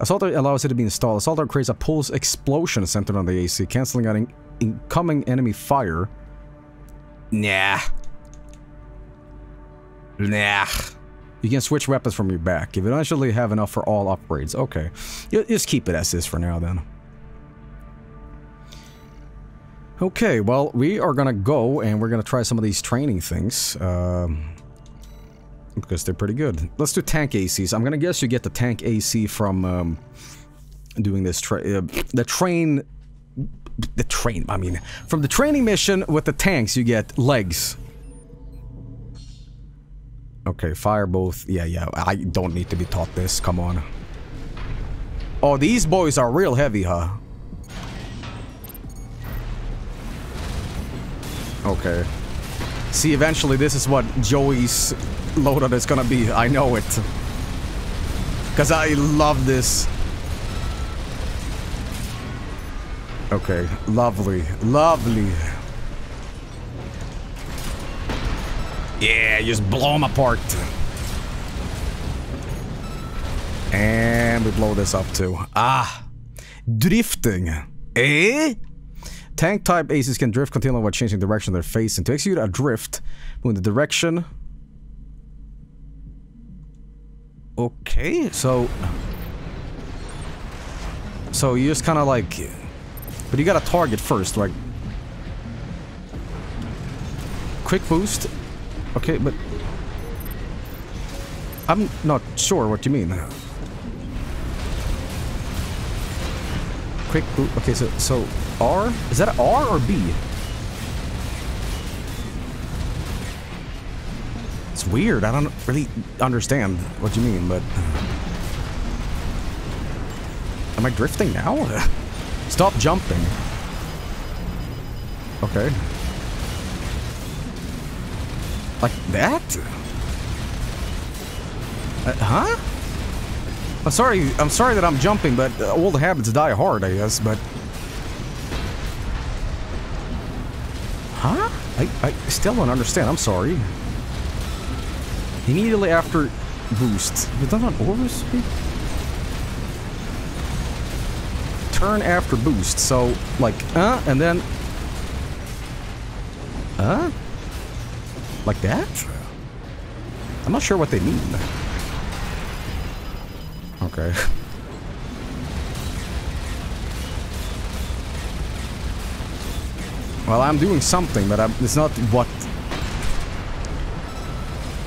Assault Armor allows it to be installed. Assault Armor creates a pulse explosion centered on the AC, cancelling out incoming enemy fire. Nah. Nah. You can switch weapons from your back. If you don't actually have enough for all upgrades. Okay. You just keep it as is for now then. Okay, well, we are gonna go and we're gonna try some of these training things, because they're pretty good. Let's do tank ACs. I'm gonna guess you get the tank AC from doing this from the training mission with the tanks. You get legs. Okay, fire both. Yeah, yeah. I don't need to be taught this. Come on. Oh, these boys are real heavy, huh? Okay. See, eventually this is what Joey's loadout is gonna be. I know it. Because I love this. Okay. Lovely. Lovely. Yeah, just blow them apart. And we blow this up too. Ah. Drifting. Eh? Tank type ACs can drift continually while changing direction they're facing. To execute a drift, move the direction. Okay, so you just kind of like, but you got to target first, like quick boost. Okay, but I'm not sure what you mean. Quick boost. Okay, so. R? Is that R or B? It's weird. I don't really understand what you mean, but... am I drifting now? Stop jumping. Okay. Like that? Huh? I'm sorry that I'm jumping, but old habits die hard, I guess, but... huh? I still don't understand. I'm sorry. Immediately after boost. Was that on overspeed? Turn after boost. So, like, and then... like that? I'm not sure what they mean. Okay. Well, I'm doing something, but it's not what...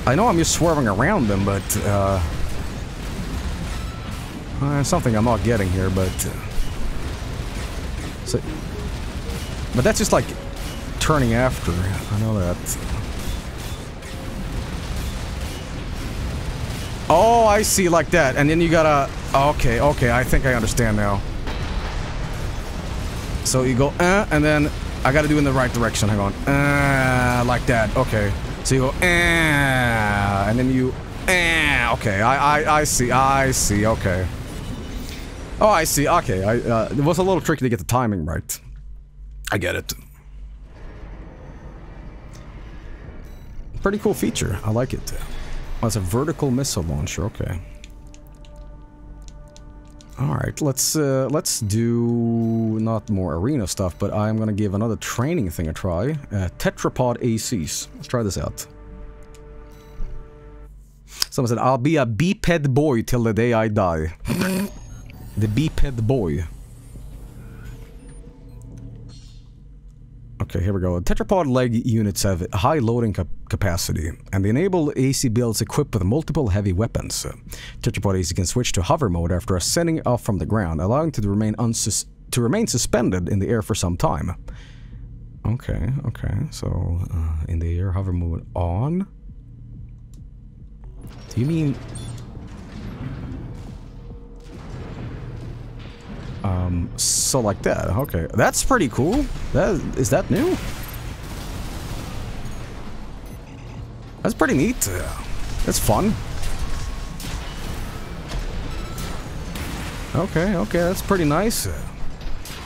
I know I'm just swerving around them, but... something I'm not getting here, but... so, but that's just like turning after. I know that. Oh, I see, like that. And then you gotta... okay, okay, I think I understand now. So you go, and then... I gotta do it in the right direction, hang on. Like that, okay. So you go, and then you, okay, I see, okay. Oh, I see, okay, it was a little tricky to get the timing right. I get it. Pretty cool feature, I like it. Oh, it's a vertical missile launcher, okay. All right, let's do not more arena stuff, but I'm gonna give another training thing a try. Tetrapod ACs. Let's try this out. Someone said, "I'll be a biped boy till the day I die." The biped boy. Okay, here we go. Tetrapod leg units have high loading capacity, and they enable AC builds equipped with multiple heavy weapons. Tetrapod AC can switch to hover mode after ascending off from the ground, allowing it to remain suspended in the air for some time. Okay, okay, so in the air, hover mode on. Do you mean... so like that, okay. That's pretty cool. Is that new? That's pretty neat. That's fun. Okay, okay, that's pretty nice. You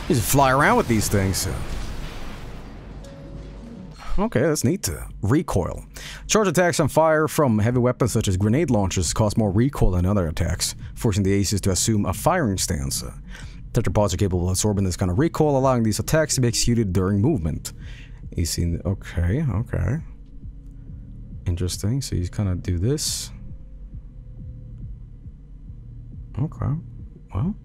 just fly around with these things. Okay, that's neat. Recoil. Charge attacks on fire from heavy weapons such as grenade launchers cause more recoil than other attacks, forcing the ACs to assume a firing stance. Tetrapods are capable of absorbing this kind of recoil, allowing these attacks to be executed during movement. You see, okay, okay. Interesting, so you kind of do this. Okay, well.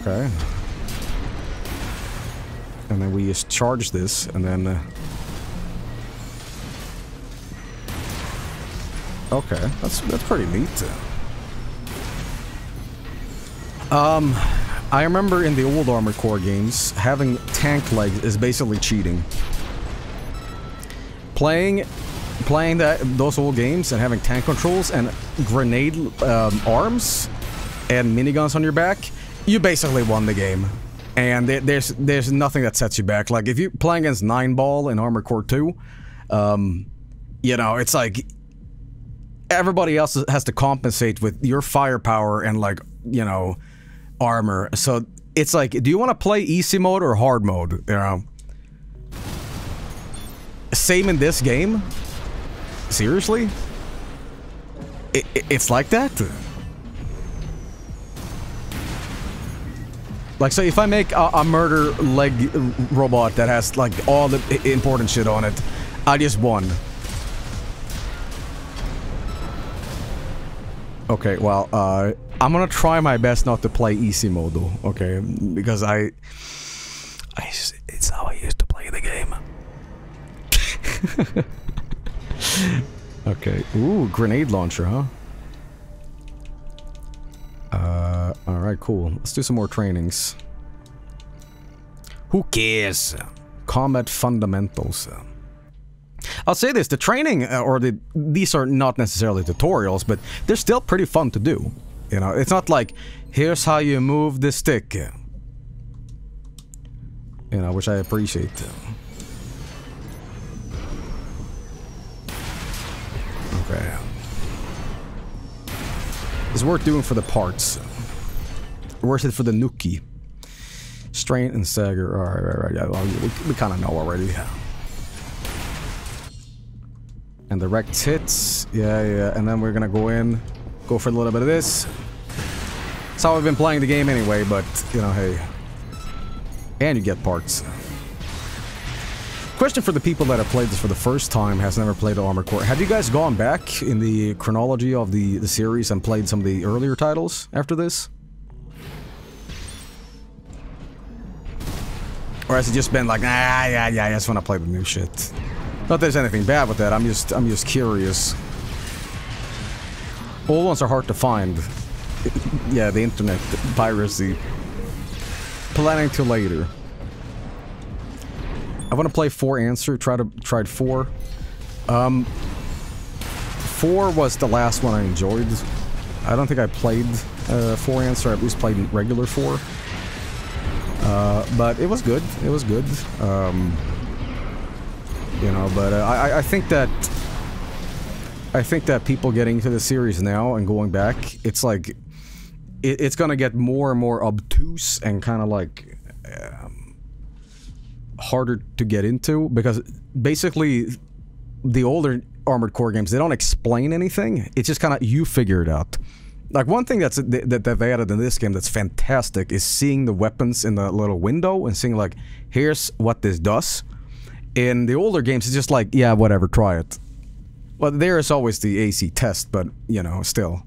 Okay. And then we just charge this, and then... okay, that's pretty neat. I remember in the old Armored Core games, having tank legs is basically cheating. Playing those old games and having tank controls and grenade arms and miniguns on your back, you basically won the game. And there's nothing that sets you back. Like if you're playing against 9-Ball in Armored Core 2, you know, it's like... everybody else has to compensate with your firepower and, like, you know, armor. So it's like, do you want to play easy mode or hard mode? You know, same in this game. Seriously, it's like that. Like, so if I make a murder leg robot that has like all the important shit on it, I just won. Okay, well, I'm gonna try my best not to play easy mode, though, okay? Because it's how I used to play the game. Okay, ooh, grenade launcher, huh? Alright, cool. Let's do some more trainings. Who cares? Combat fundamentals. I'll say this, the training, these are not necessarily tutorials, but they're still pretty fun to do. You know, it's not like, here's how you move the stick. You know, which I appreciate. Okay. It's worth doing for the parts. Worth it for the nookie. Strain and stagger, alright, we kind of know already. And the wrecked hits, yeah, and then we're gonna go for a little bit of this. That's how I've been playing the game anyway, but, you know, hey. And you get parts. Question for the people that have played this for the first time, has never played Armored Core. Have you guys gone back in the chronology of the series and played some of the earlier titles after this? Or has it just been like, ah, yeah, I just wanna play the new shit? Not that there's anything bad with that, I'm just curious. Old ones are hard to find. Yeah, the internet, the piracy. Planning to later. I want to play 4 answer, tried 4. 4 was the last one I enjoyed. I don't think I played 4 answer, I at least played regular 4. But it was good, it was good. You know, but I think that people getting into the series now and going back, it's like, it's gonna get more and more obtuse and kind of like harder to get into, because basically the older Armored Core games, they don't explain anything. It's just kind of, you figure it out. Like, one thing that's, that they added in this game that's fantastic is seeing the weapons in the little window and seeing, like, here's what this does. In the older games, it's just like, yeah, whatever, try it. Well, there is always the AC test, but, you know, still.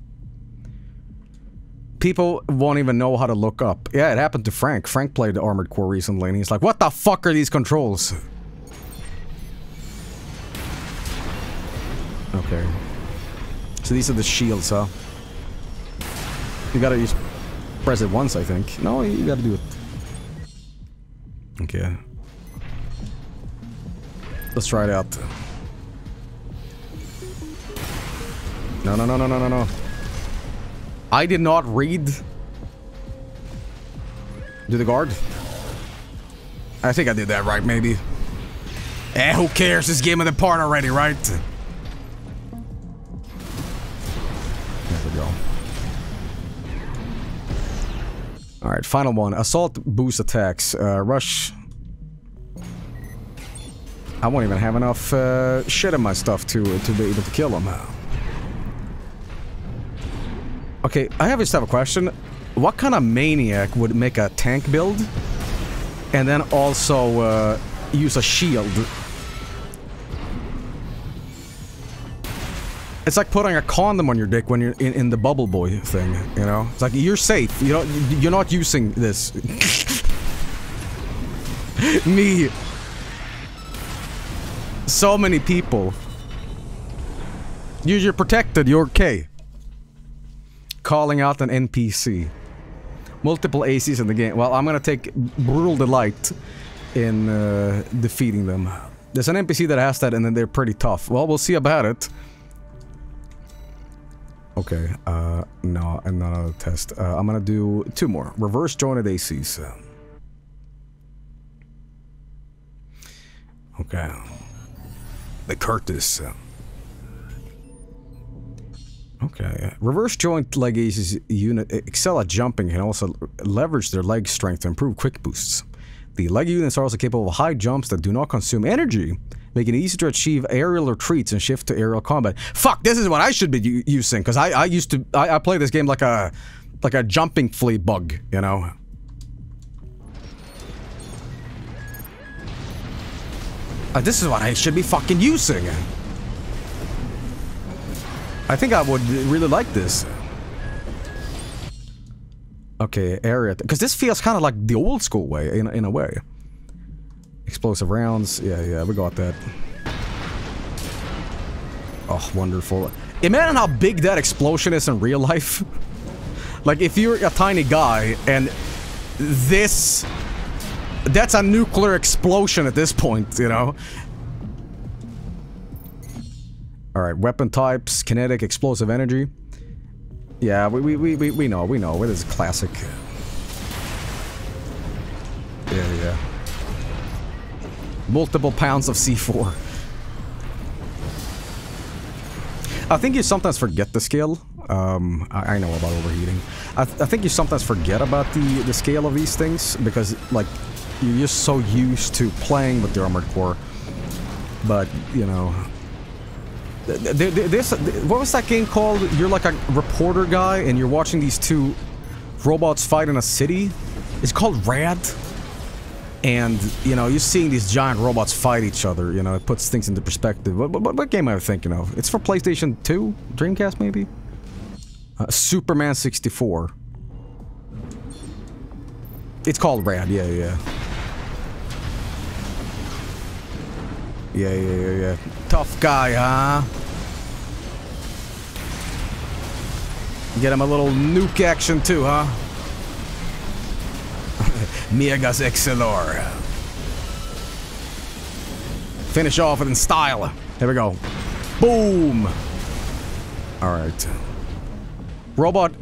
People won't even know how to look up. Yeah, it happened to Frank. Frank played Armored Core recently, and he's like, what the fuck are these controls? Okay. So these are the shields, huh? You gotta just press it once, I think. No, you gotta do it. Okay. Let's try it out. No, no, no, no, no, no, no. I did not read. Do the guard? I think I did that right, maybe. Eh, who cares? This game is apart already, right? There we go. Alright, final one. Assault boost attacks. Rush. I won't even have enough shit in my stuff to be able to kill him. Okay, I just have a question. What kind of maniac would make a tank build and then also use a shield? It's like putting a condom on your dick when you're in the bubble boy thing, you know? It's like, you're safe. You don't, you're not using this. Me. So many people. You're protected, you're okay. Calling out an NPC. Multiple ACs in the game. Well, I'm gonna take brutal delight in defeating them. There's an NPC that has that and then they're pretty tough. Well, we'll see about it. Okay, no, another test. I'm gonna do two more. Reverse jointed ACs. Okay. The Curtis. Okay. Reverse joint leg ACs unit excel at jumping and also leverage their leg strength to improve quick boosts. The leg units are also capable of high jumps that do not consume energy, making it easy to achieve aerial retreats and shift to aerial combat. Fuck, this is what I should be using, because I play this game like a jumping flea bug, you know? This is what I should be fucking using. I think I would really like this. Okay, area, because this feels kind of like the old school way, in a way. Explosive rounds, yeah, we got that. Oh, wonderful. Imagine how big that explosion is in real life. Like, if you're a tiny guy, and this... That's a nuclear explosion at this point, you know? Alright, weapon types, kinetic, explosive energy. Yeah, we know, it is classic. Yeah. Multiple pounds of C4. I think you sometimes forget the scale. I know about overheating. I think you sometimes forget about the scale of these things, because, like, you're just so used to playing with the Armored Core. But, you know... This, what was that game called? You're like a reporter guy, and you're watching these two robots fight in a city? It's called R.A.D. And, you know, you're seeing these giant robots fight each other, you know, it puts things into perspective. What game am I thinking of? It's for PlayStation 2? Dreamcast, maybe? Superman 64. It's called Rad, yeah. Yeah. Tough guy, huh? Get him a little nuke action too, huh? Megas XLR. Finish off it in style. Here we go. Boom! Alright. Robot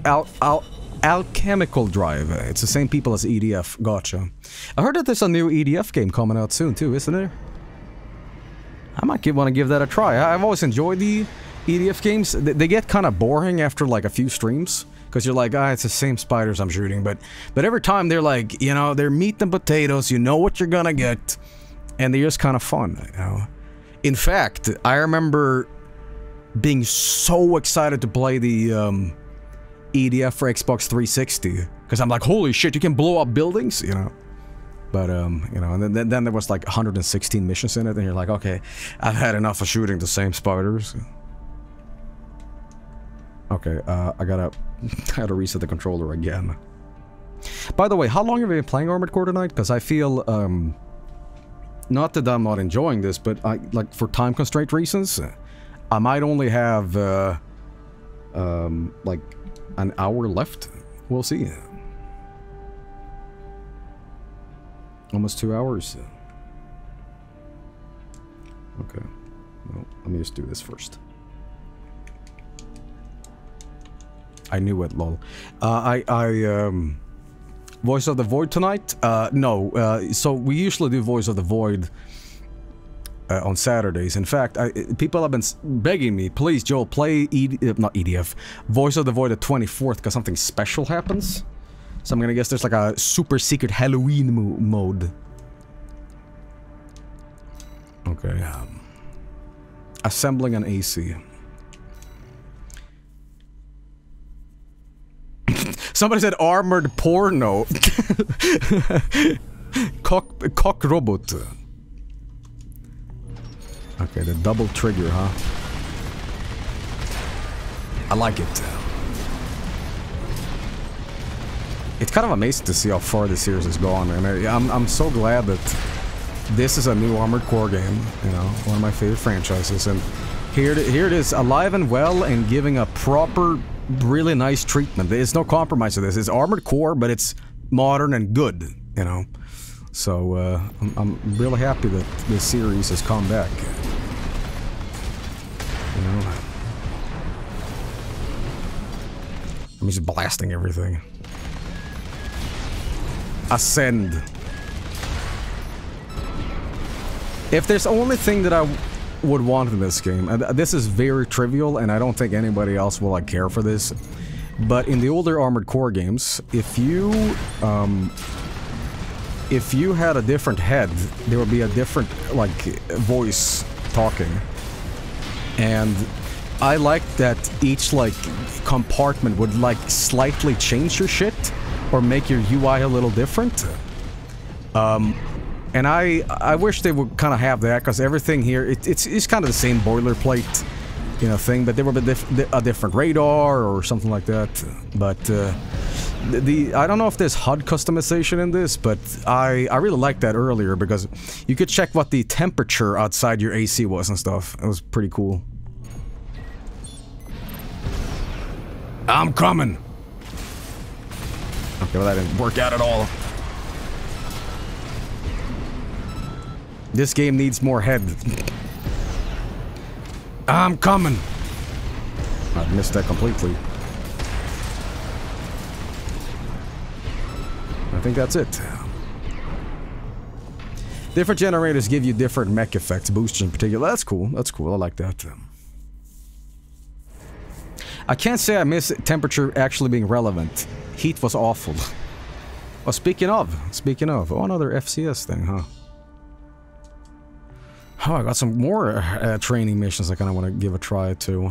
alchemical drive. It's the same people as EDF. Gotcha. I heard that there's a new EDF game coming out soon too, isn't there? I might want to give that a try. I've always enjoyed the EDF games. They get kind of boring after like a few streams. Because you're like, it's the same spiders I'm shooting, but every time they're like, you know, they're meat and potatoes, you know what you're gonna get, and they're just kind of fun, you know. In fact, I remember being so excited to play the EDF for Xbox 360, because I'm like, holy shit, you can blow up buildings, you know. But you know, and then there was like 116 missions in it, and you're like, okay, I've had enough of shooting the same spiders. Okay, I gotta reset the controller again. By the way, how long have you been playing Armored Core tonight? Because I feel not that I'm not enjoying this, but I, like, for time constraint reasons, I might only have like an hour left. We'll see. Almost 2 hours. Okay. Well, let me just do this first. I knew it, lol. Voice of the Void tonight? No. So we usually do Voice of the Void on Saturdays. In fact, people have been begging me, please, Joel, play Voice of the Void at 24th, because something special happens. So I'm gonna guess there's like a super secret Halloween mode. Okay. Assembling an AC. Somebody said armored porno. Cock robot. Okay, the double trigger, huh? I like it. It's kind of amazing to see how far the series has gone, and I'm so glad that this is a new Armored Core game, you know, one of my favorite franchises, and here it is, alive and well, and giving a proper, really nice treatment. There's no compromise to this. It's Armored Core, but it's modern and good, you know. So, I'm really happy that this series has come back, you know. I'm just blasting everything. Ascend. If there's only thing that I would want in this game, and this is very trivial, and I don't think anybody else will like care for this, but in the older Armored Core games, if you had a different head, there would be a different like voice talking, and I liked that each like compartment would like slightly change your shit, or make your UI a little different. And I wish they would kind of have that, because everything here, it's kind of the same boilerplate, you know, thing, but there would be a different radar or something like that. But I don't know if there's HUD customization in this, but I really liked that earlier, because you could check what the temperature outside your AC was and stuff. It was pretty cool. I'm coming! Okay, well, that didn't work out at all. This game needs more head. I'm coming! I missed that completely. I think that's it. Different generators give you different mech effects, boosters in particular. That's cool, that's cool, I like that. I can't say I miss temperature actually being relevant. Heat was awful. Well, speaking of, oh, another FCS thing, huh? Oh, I got some more training missions I kind of want to give a try to.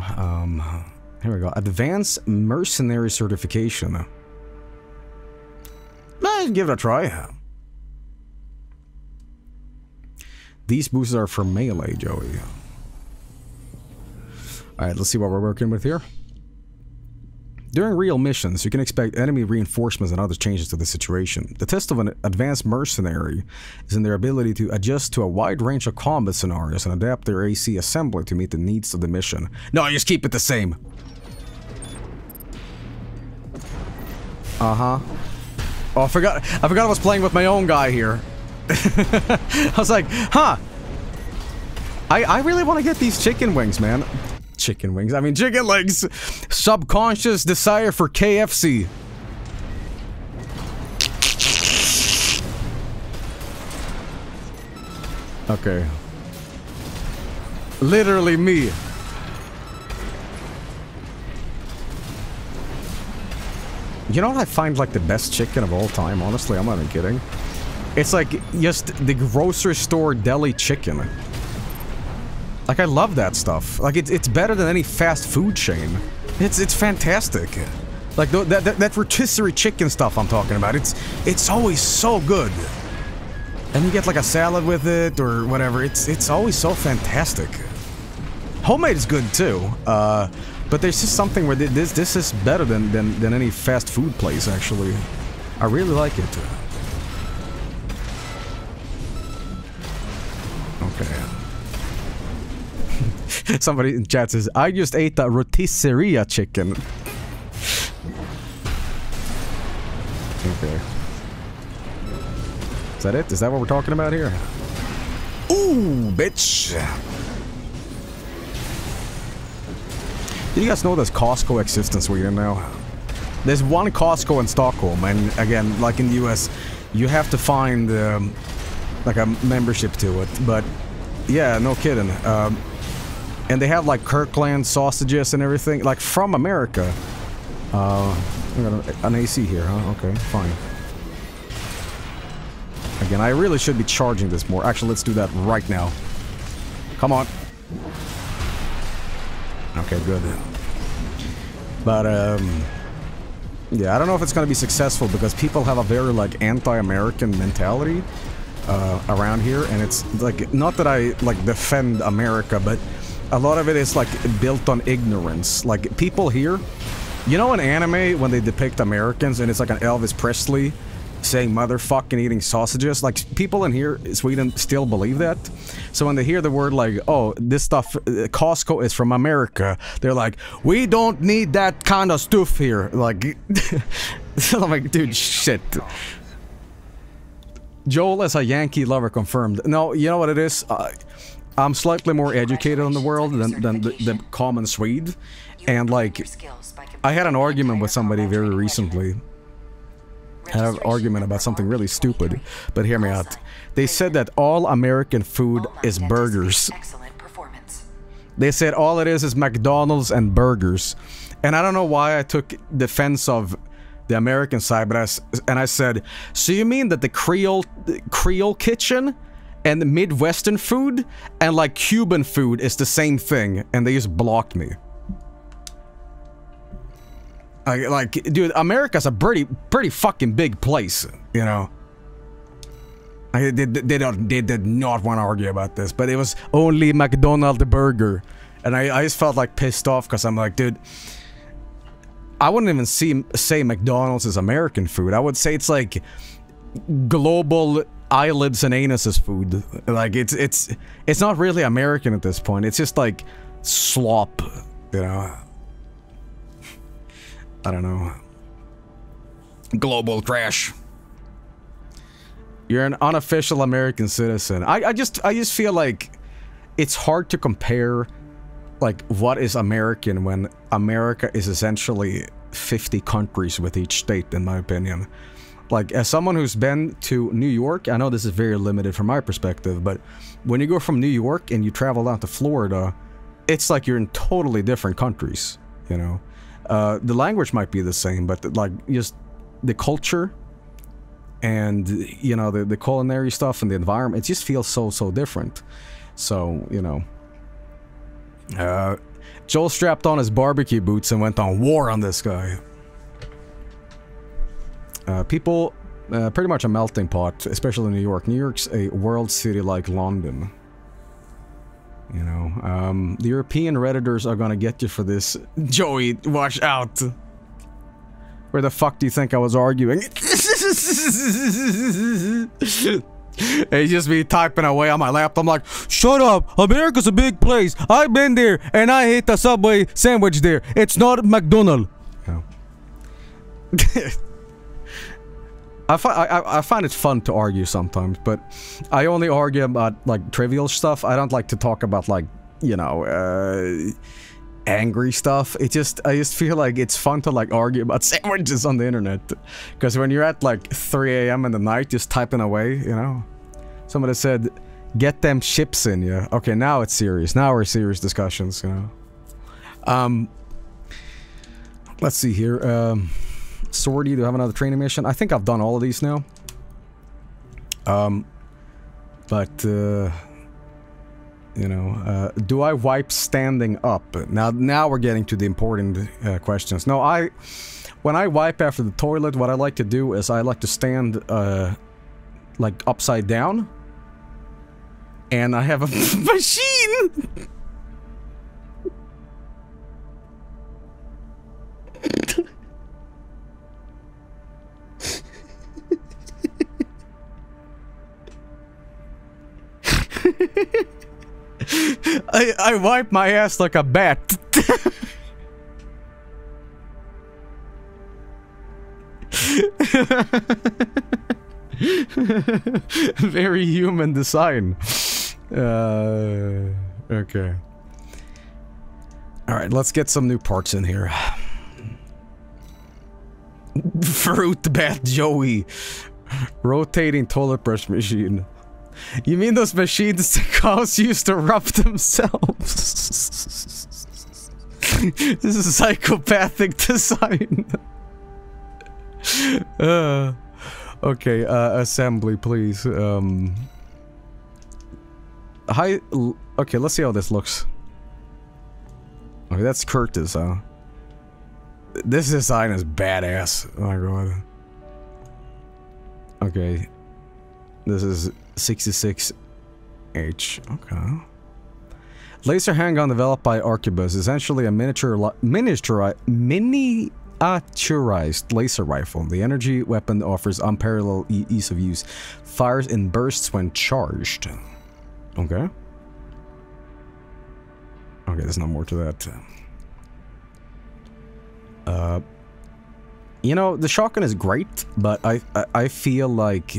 Here we go. Advanced Mercenary Certification. Let's give it a try. These boosts are for melee, Joey. Alright, let's see what we're working with here. During real missions, you can expect enemy reinforcements and other changes to the situation. The test of an advanced mercenary is in their ability to adjust to a wide range of combat scenarios and adapt their AC assembly to meet the needs of the mission. No, just keep it the same! Uh-huh. Oh, I forgot I was playing with my own guy here. I was like, huh! I really want to get these chicken wings, man. Chicken wings. I mean, chicken legs. Subconscious desire for KFC. Okay. Literally me. You know what I find like the best chicken of all time? Honestly, I'm not even kidding. It's like just the grocery store deli chicken. Like, I love that stuff. Like, it's better than any fast food chain. It's fantastic. Like, that rotisserie chicken stuff I'm talking about, it's always so good. And you get, like, a salad with it, or whatever. It's always so fantastic. Homemade is good, too. But there's just something where this is better than any fast food place, actually. I really like it. Okay. Somebody in chat says, I just ate a rotisserie chicken. Okay. Is that it? Is that what we're talking about here? Ooh, bitch! Do you guys know this Costco exists in Sweden now? There's one Costco in Stockholm, and again, like in the US, you have to find like a membership to it, but yeah, no kidding. And they have like Kirkland sausages and everything, like from America. I got an AC here, huh? Okay, fine. Again, I really should be charging this more. Actually, let's do that right now. Come on. Okay, good. But, yeah, I don't know if it's gonna be successful because people have a very, like, anti-American mentality around here, and it's, like, not that I, like, defend America, but a lot of it is, like, built on ignorance. Like, people here, you know in anime when they depict Americans and it's like an Elvis Presley saying motherfucking eating sausages? Like, people in here, Sweden, still believe that. So when they hear the word like, oh, this stuff, Costco is from America, they're like, we don't need that kind of stuff here. Like, I'm like, dude, shit. Joel as a Yankee lover confirmed. No, you know what it is? I'm slightly more educated on the world than the common Swede. And like, I had an argument with somebody very recently. Have an argument about something really stupid, but hear me out. They said that all American food is burgers. They said all it is McDonald's and burgers. And I don't know why I took defense of the American side, but I said, so you mean that the Creole kitchen and the Midwestern food and like Cuban food is the same thing? And they just blocked me. Like, dude, America's a pretty fucking big place, you know? They did not want to argue about this, but it was only McDonald's burger. And I just felt like pissed off because I'm like, dude, I wouldn't even say McDonald's is American food. I would say it's like global eyelids and anuses food. Like, it's not really American at this point. It's just like slop, you know? I don't know. Global trash. You're an unofficial American citizen. I just feel like it's hard to compare like what is American when America is essentially 50 countries with each state, in my opinion. Like, as someone who's been to New York, I know this is very limited from my perspective, but when you go from New York and you travel out to Florida, it's like you're in totally different countries, you know? The language might be the same, but like just the culture and, you know, the culinary stuff and the environment, it just feels so different. So, you know, Joel strapped on his barbecue boots and went on war on this guy. People, pretty much a melting pot, especially in New York. New York's a world city like London. You know, the European Redditors are gonna get you for this. Joey, watch out! Where the fuck do you think I was arguing? It's just me typing away on my laptop. I'm like, shut up! America's a big place! I've been there, and I hate the Subway sandwich there. It's not McDonald's. Oh. I find it fun to argue sometimes, but I only argue about, like, trivial stuff. I don't like to talk about, like, you know, angry stuff. I just feel like it's fun to, like, argue about sandwiches on the internet. Because when you're at, like, 3 a.m. in the night just typing away, you know? Somebody said, get them chips in you. Okay, now it's serious. Now we're serious discussions, you know? Let's see here, Sortie, do I have another training mission? I think I've done all of these now. You know, do I wipe standing up? Now we're getting to the important questions. No, when I wipe after the toilet, what I like to do is I like to stand, like, upside down. And I have a machine! I wipe my ass like a bat. Very human design. Okay. Alright, let's get some new parts in here. Fruit Bat Joey. Rotating toilet brush machine. You mean those machines the cows used to rub themselves? This is psychopathic design. Okay, assembly, please. Okay, let's see how this looks. Okay, that's Curtis, huh? This design is badass. Oh my god. Okay. This is 66H. Okay. Laser handgun developed by Arquebus, essentially a miniaturized laser rifle. The energy weapon offers unparalleled ease of use. Fires in bursts when charged. Okay. Okay, there's no more to that. You know, the shotgun is great, but I feel like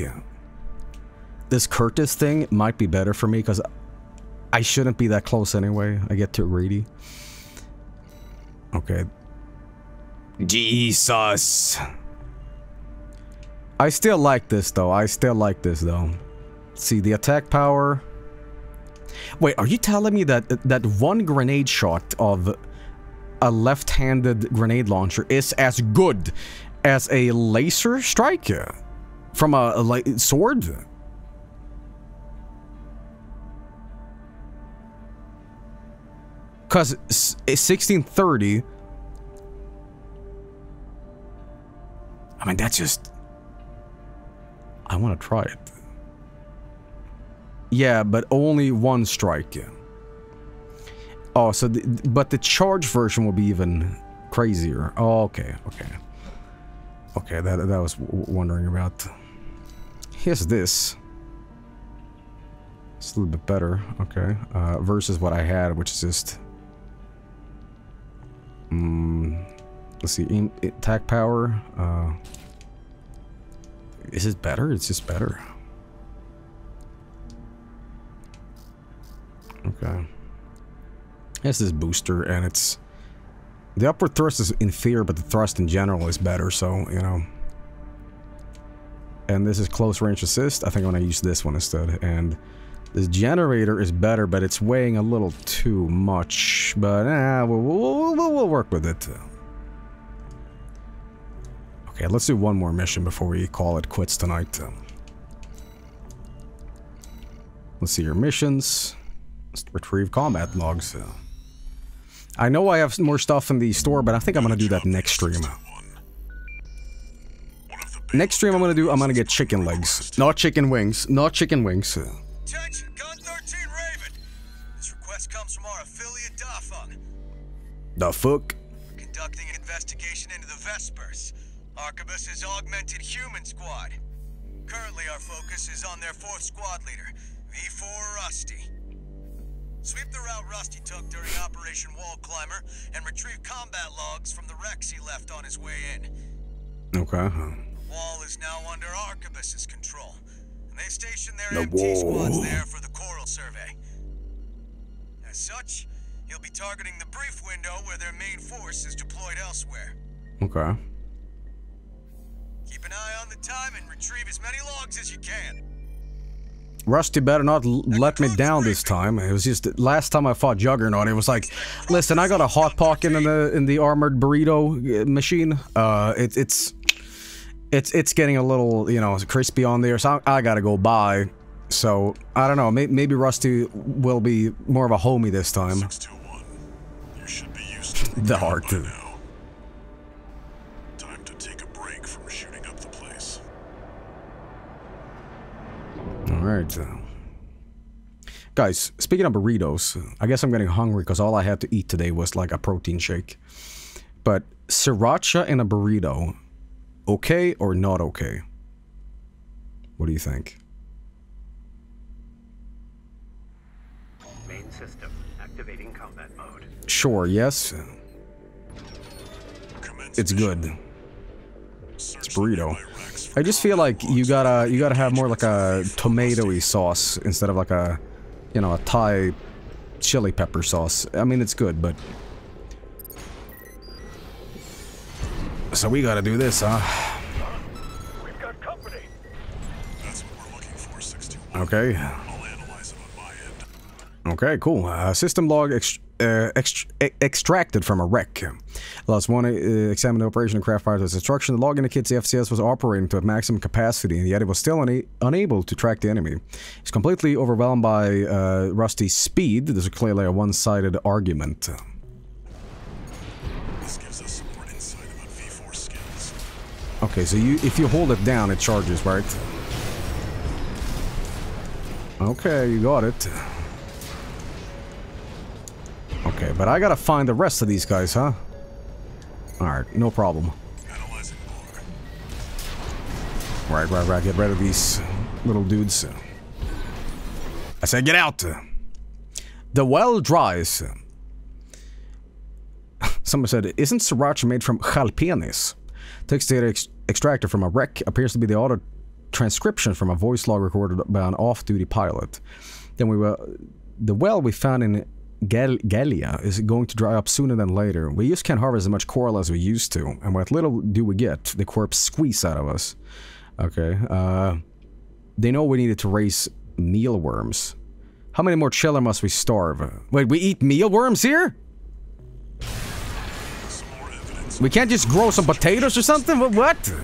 this Curtis thing might be better for me, because I shouldn't be that close anyway. I get too greedy. Okay. Jesus! I still like this, though. See, the attack power... Wait, are you telling me that one grenade shot of a left-handed grenade launcher is as good as a laser strike from a sword? Because 1630... I mean, that's just... I want to try it. Yeah, but only one strike. Oh, so but the charge version will be even crazier. Oh, okay, okay. Okay, that I was wondering about. Here's this. It's a little bit better, okay. Versus what I had, which is just... Let's see, attack power. Is it better? It's just better. Okay. This is booster, and it's... The upward thrust is inferior, but the thrust in general is better, so, you know. And this is close range assist. I think I'm gonna use this one instead. And this generator is better, but it's weighing a little too much. But, we'll work with it. Okay, let's do one more mission before we call it quits tonight. Let's see your missions. Retrieve combat logs. I know I have more stuff in the store, but I think I'm gonna do that next stream. Next stream I'm gonna get chicken legs. Not chicken wings. Not chicken wings. Attention, Gun 13 Raven. This request comes from our affiliate Dafun. The fuck? We're conducting an investigation into the Vespers, Arquebus's augmented human squad. Currently our focus is on their 4th squad leader, V4 Rusty. Sweep the route Rusty took during Operation Wall Climber and retrieve combat logs from the wrecks he left on his way in. Okay. The wall is now under Arquebus's control, and they've stationed their MT squads there for the coral survey. As such, he'll be targeting the brief window where their main force is deployed elsewhere. Okay. Keep an eye on the time and retrieve as many logs as you can. Rusty better not let me down this time. It was just last time I fought Juggernaut. It was like, listen, I got a hot pocket in the armored burrito machine. It's getting a little, you know, crispy on there, so I gotta go buy So, I don't know, maybe Rusty will be more of a homie this time. 621. You should be used to the hard to now. Time to take a break from shooting up the place. Alright, so. Guys, speaking of burritos, I guess I'm getting hungry because all I had to eat today was like a protein shake. But sriracha in a burrito, okay or not okay? What do you think? Main system activating combat mode. Sure, yes. It's good. It's burrito. I just feel like you gotta have more like a tomatoey sauce instead of like a, you know, a Thai chili pepper sauce. I mean, it's good, but... So we gotta do this, huh? We've got company. That's what we're looking for, 621. Okay. I'll analyze it on my end. Okay, cool. System log extracted from a wreck. Last one, examined the operation and craft fire to its destruction. The log indicates the FCS was operating to a maximum capacity, and yet it was still unable to track the enemy. It's completely overwhelmed by Rusty's speed. This is clearly a one-sided argument. This gives us some more insight about V4 skills. Okay, so if you hold it down, it charges, right? Okay, you got it. Okay, but I gotta find the rest of these guys, huh? Alright, no problem. Right, get rid of these little dudes. I said get out! The well dries. Someone said, isn't sriracha made from jalapenos? Takes data extractor from a wreck, appears to be the auto transcription from a voice log recorded by an off-duty pilot. Then the well we found in Gallia is going to dry up sooner than later. We just can't harvest as much coral as we used to, and what little do we get, the corpse squeeze out of us. Okay, they know we needed to raise mealworms. How many more chiller must we starve? Wait, we eat mealworms here? We can't just grow some potatoes or something? What?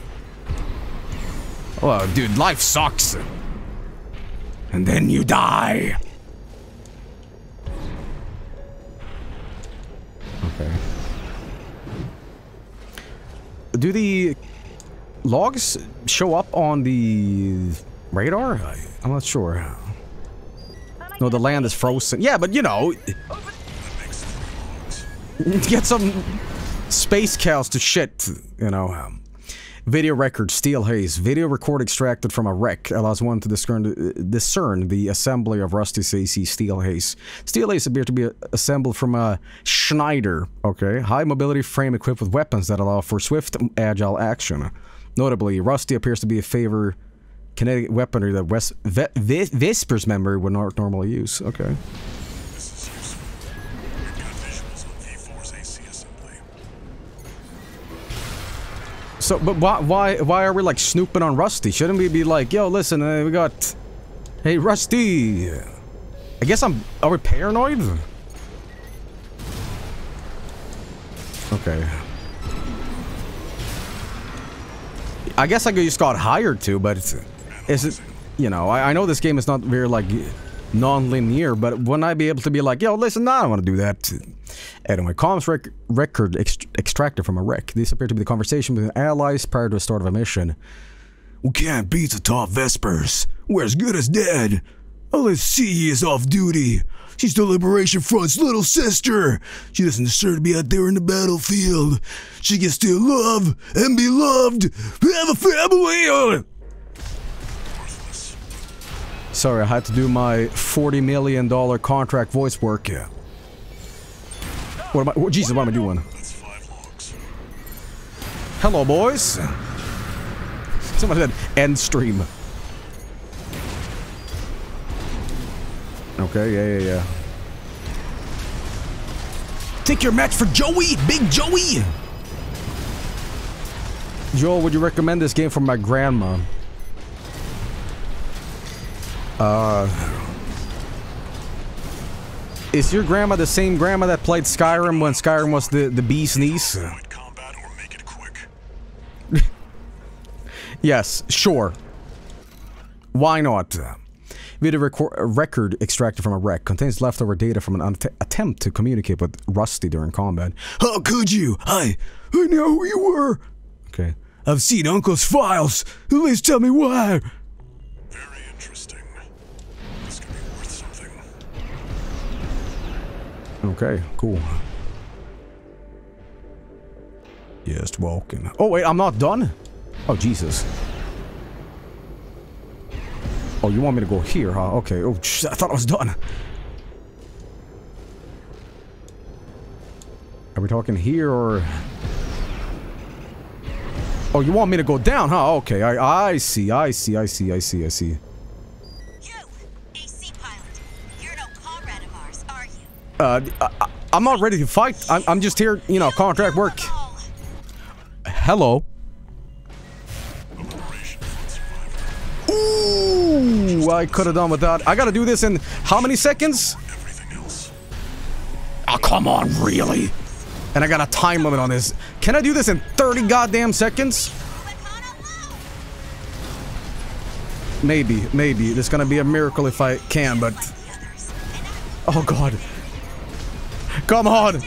Oh, dude, life sucks. And then you die. Okay. Do the logs show up on the radar? I'm not sure. No, the land is frozen. Yeah, but you know, get some space cows to shit, you know. Video record, Steel Haze. Video record extracted from a wreck allows one to discern the assembly of Rusty's AC Steel Haze. Steel Haze appear to be assembled from a Schneider. Okay, high mobility frame equipped with weapons that allow for swift, agile action. Notably, Rusty appears to be a favor kinetic weaponry that Vesper's memory would not normally use. Okay. This is useful. We've got visuals on V4's AC assembly. So, but why are we like snooping on Rusty? Shouldn't we be like, yo, listen, we got, hey, Rusty. I guess are we paranoid? Okay. I guess I just got hired to, but it's you know, I know this game is not very like non-linear, but wouldn't I be able to be like, yo, listen, nah, I don't want to do that. Anyway, comms record extracted from a wreck. These appear to be the conversation between allies prior to the start of a mission. We can't beat the top Vespers. We're as good as dead. Unless C is off duty. She's the Liberation Front's little sister. She doesn't deserve to be out there in the battlefield. She gets to love and be loved. We have a family. Sorry, I had to do my $40 million contract voice work. Yeah. What am I? Oh, Jesus, what am I doing? That's 5 logs. Hello, boys. Somebody said end stream. Okay, yeah. Take your match for Joey, Big Joey. Joel, would you recommend this game for my grandma? Is your grandma the same grandma that played Skyrim when Skyrim was the bee's knees? Yes, sure. Why not? We had a record extracted from a wreck. Contains leftover data from an attempt to communicate with Rusty during combat. How could you? I know who you were. Okay. I've seen Uncle's files. Please tell me why. Very interesting. This could be worth something. Okay, cool. Just walking. Oh wait, I'm not done? Oh Jesus. Oh, you want me to go here, huh? Okay. Oh, I thought I was done. Are we talking here or... Oh, you want me to go down, huh? Okay, I see, I see, I see, I see, I see. You, AC pilot, you're no comrade of ours, are you? I'm not ready to fight. I'm just here, you know, contract work. Hello. Ooh, I could have done with that. I gotta do this in how many seconds? Oh, come on, really? And I got a time limit on this. Can I do this in 30 goddamn seconds? Maybe, maybe. It's gonna be a miracle if I can, but... Oh, God. Come on!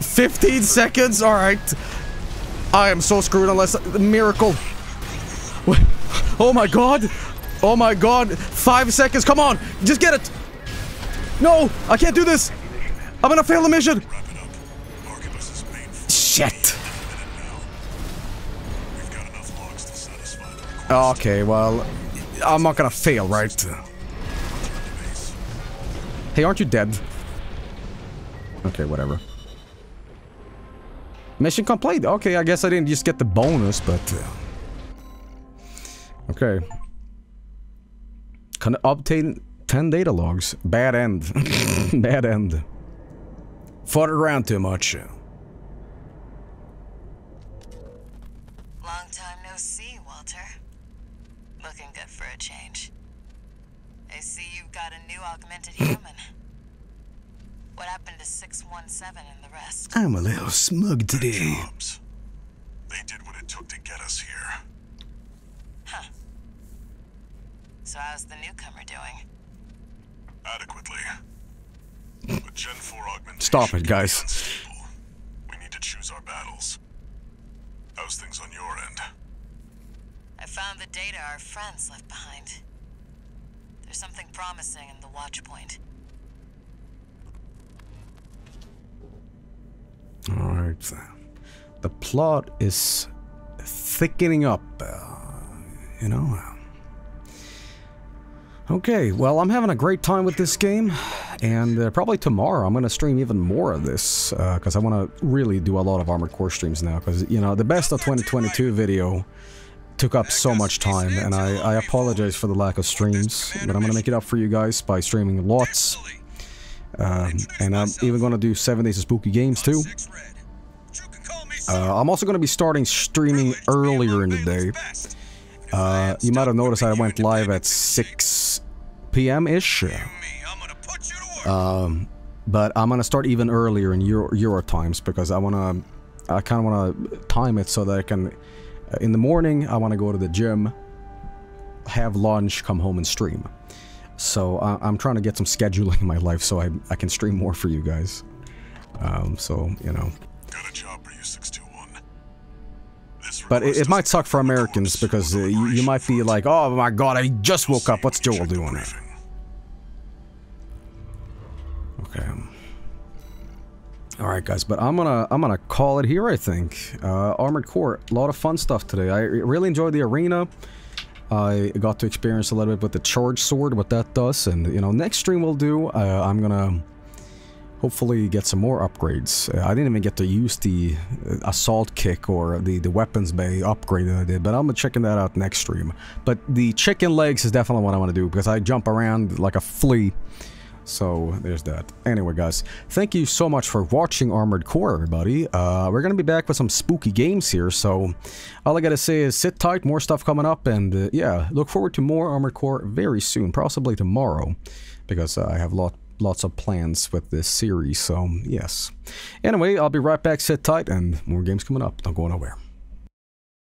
15 seconds? Alright. I am so screwed unless... Miracle. Wait. Oh, my God. Oh, my God. 5 seconds. Come on. Just get it. No, I can't do this. I'm gonna fail the mission. Shit. Okay, well, I'm not gonna fail, right? Hey, aren't you dead? Okay, whatever. Mission complete. Okay, I guess I didn't just get the bonus, but... Okay. Can obtain... 10 data logs. Bad end. Bad end. Fought around too much. Long time no see, Walter. Looking good for a change. I see you've got a new augmented human. What happened to 617 and the rest? I'm a little smug today. They did what it took to get us here. Huh. So how's the newcomer doing? Adequately. With Gen 4 augmentation. Stop it, guys. We need to choose our battles. How's things on your end? I found the data our friends left behind. There's something promising in the watch point. Alright. The plot is thickening up. You know... Okay, well, I'm having a great time with this game, and probably tomorrow I'm going to stream even more of this, because I want to really do a lot of Armored Core streams now, because, you know, the Best of 2022 video took up so much time, and I apologize for the lack of streams, but I'm going to make it up for you guys by streaming lots, and I'm even going to do 7 Days of Spooky Games, too. I'm also going to be starting streaming earlier in the day. You might have noticed I went live at 6 p.m. ish. But I'm gonna start even earlier in Euro times because I kind of want to time it so that I can, in the morning, I want to go to the gym, have lunch, come home and stream. So I'm trying to get some scheduling in my life so I can stream more for you guys. So, you know. Got a job for you, 621. But it might suck for Americans because you might be like, oh my god, I just woke up, what's Joel doing here? Okay. Alright guys, but I'm gonna call it here, I think. Armored Core, a lot of fun stuff today. I really enjoyed the arena. I got to experience a little bit with the charge sword, what that does, and you know, next stream we'll do, I'm gonna... Hopefully get some more upgrades. I didn't even get to use the assault kick or the weapons bay upgrade that I did, but I'm checking that out next stream. But the chicken legs is definitely what I want to do because I jump around like a flea. So there's that. Anyway, guys, thank you so much for watching Armored Core, everybody. We're gonna be back with some spooky games here, so all I gotta say is sit tight, more stuff coming up, and yeah, look forward to more Armored Core very soon, possibly tomorrow, because I have lots of plans with this series, so yes. Anyway, I'll be right back, sit tight, and more games coming up. Don't go nowhere.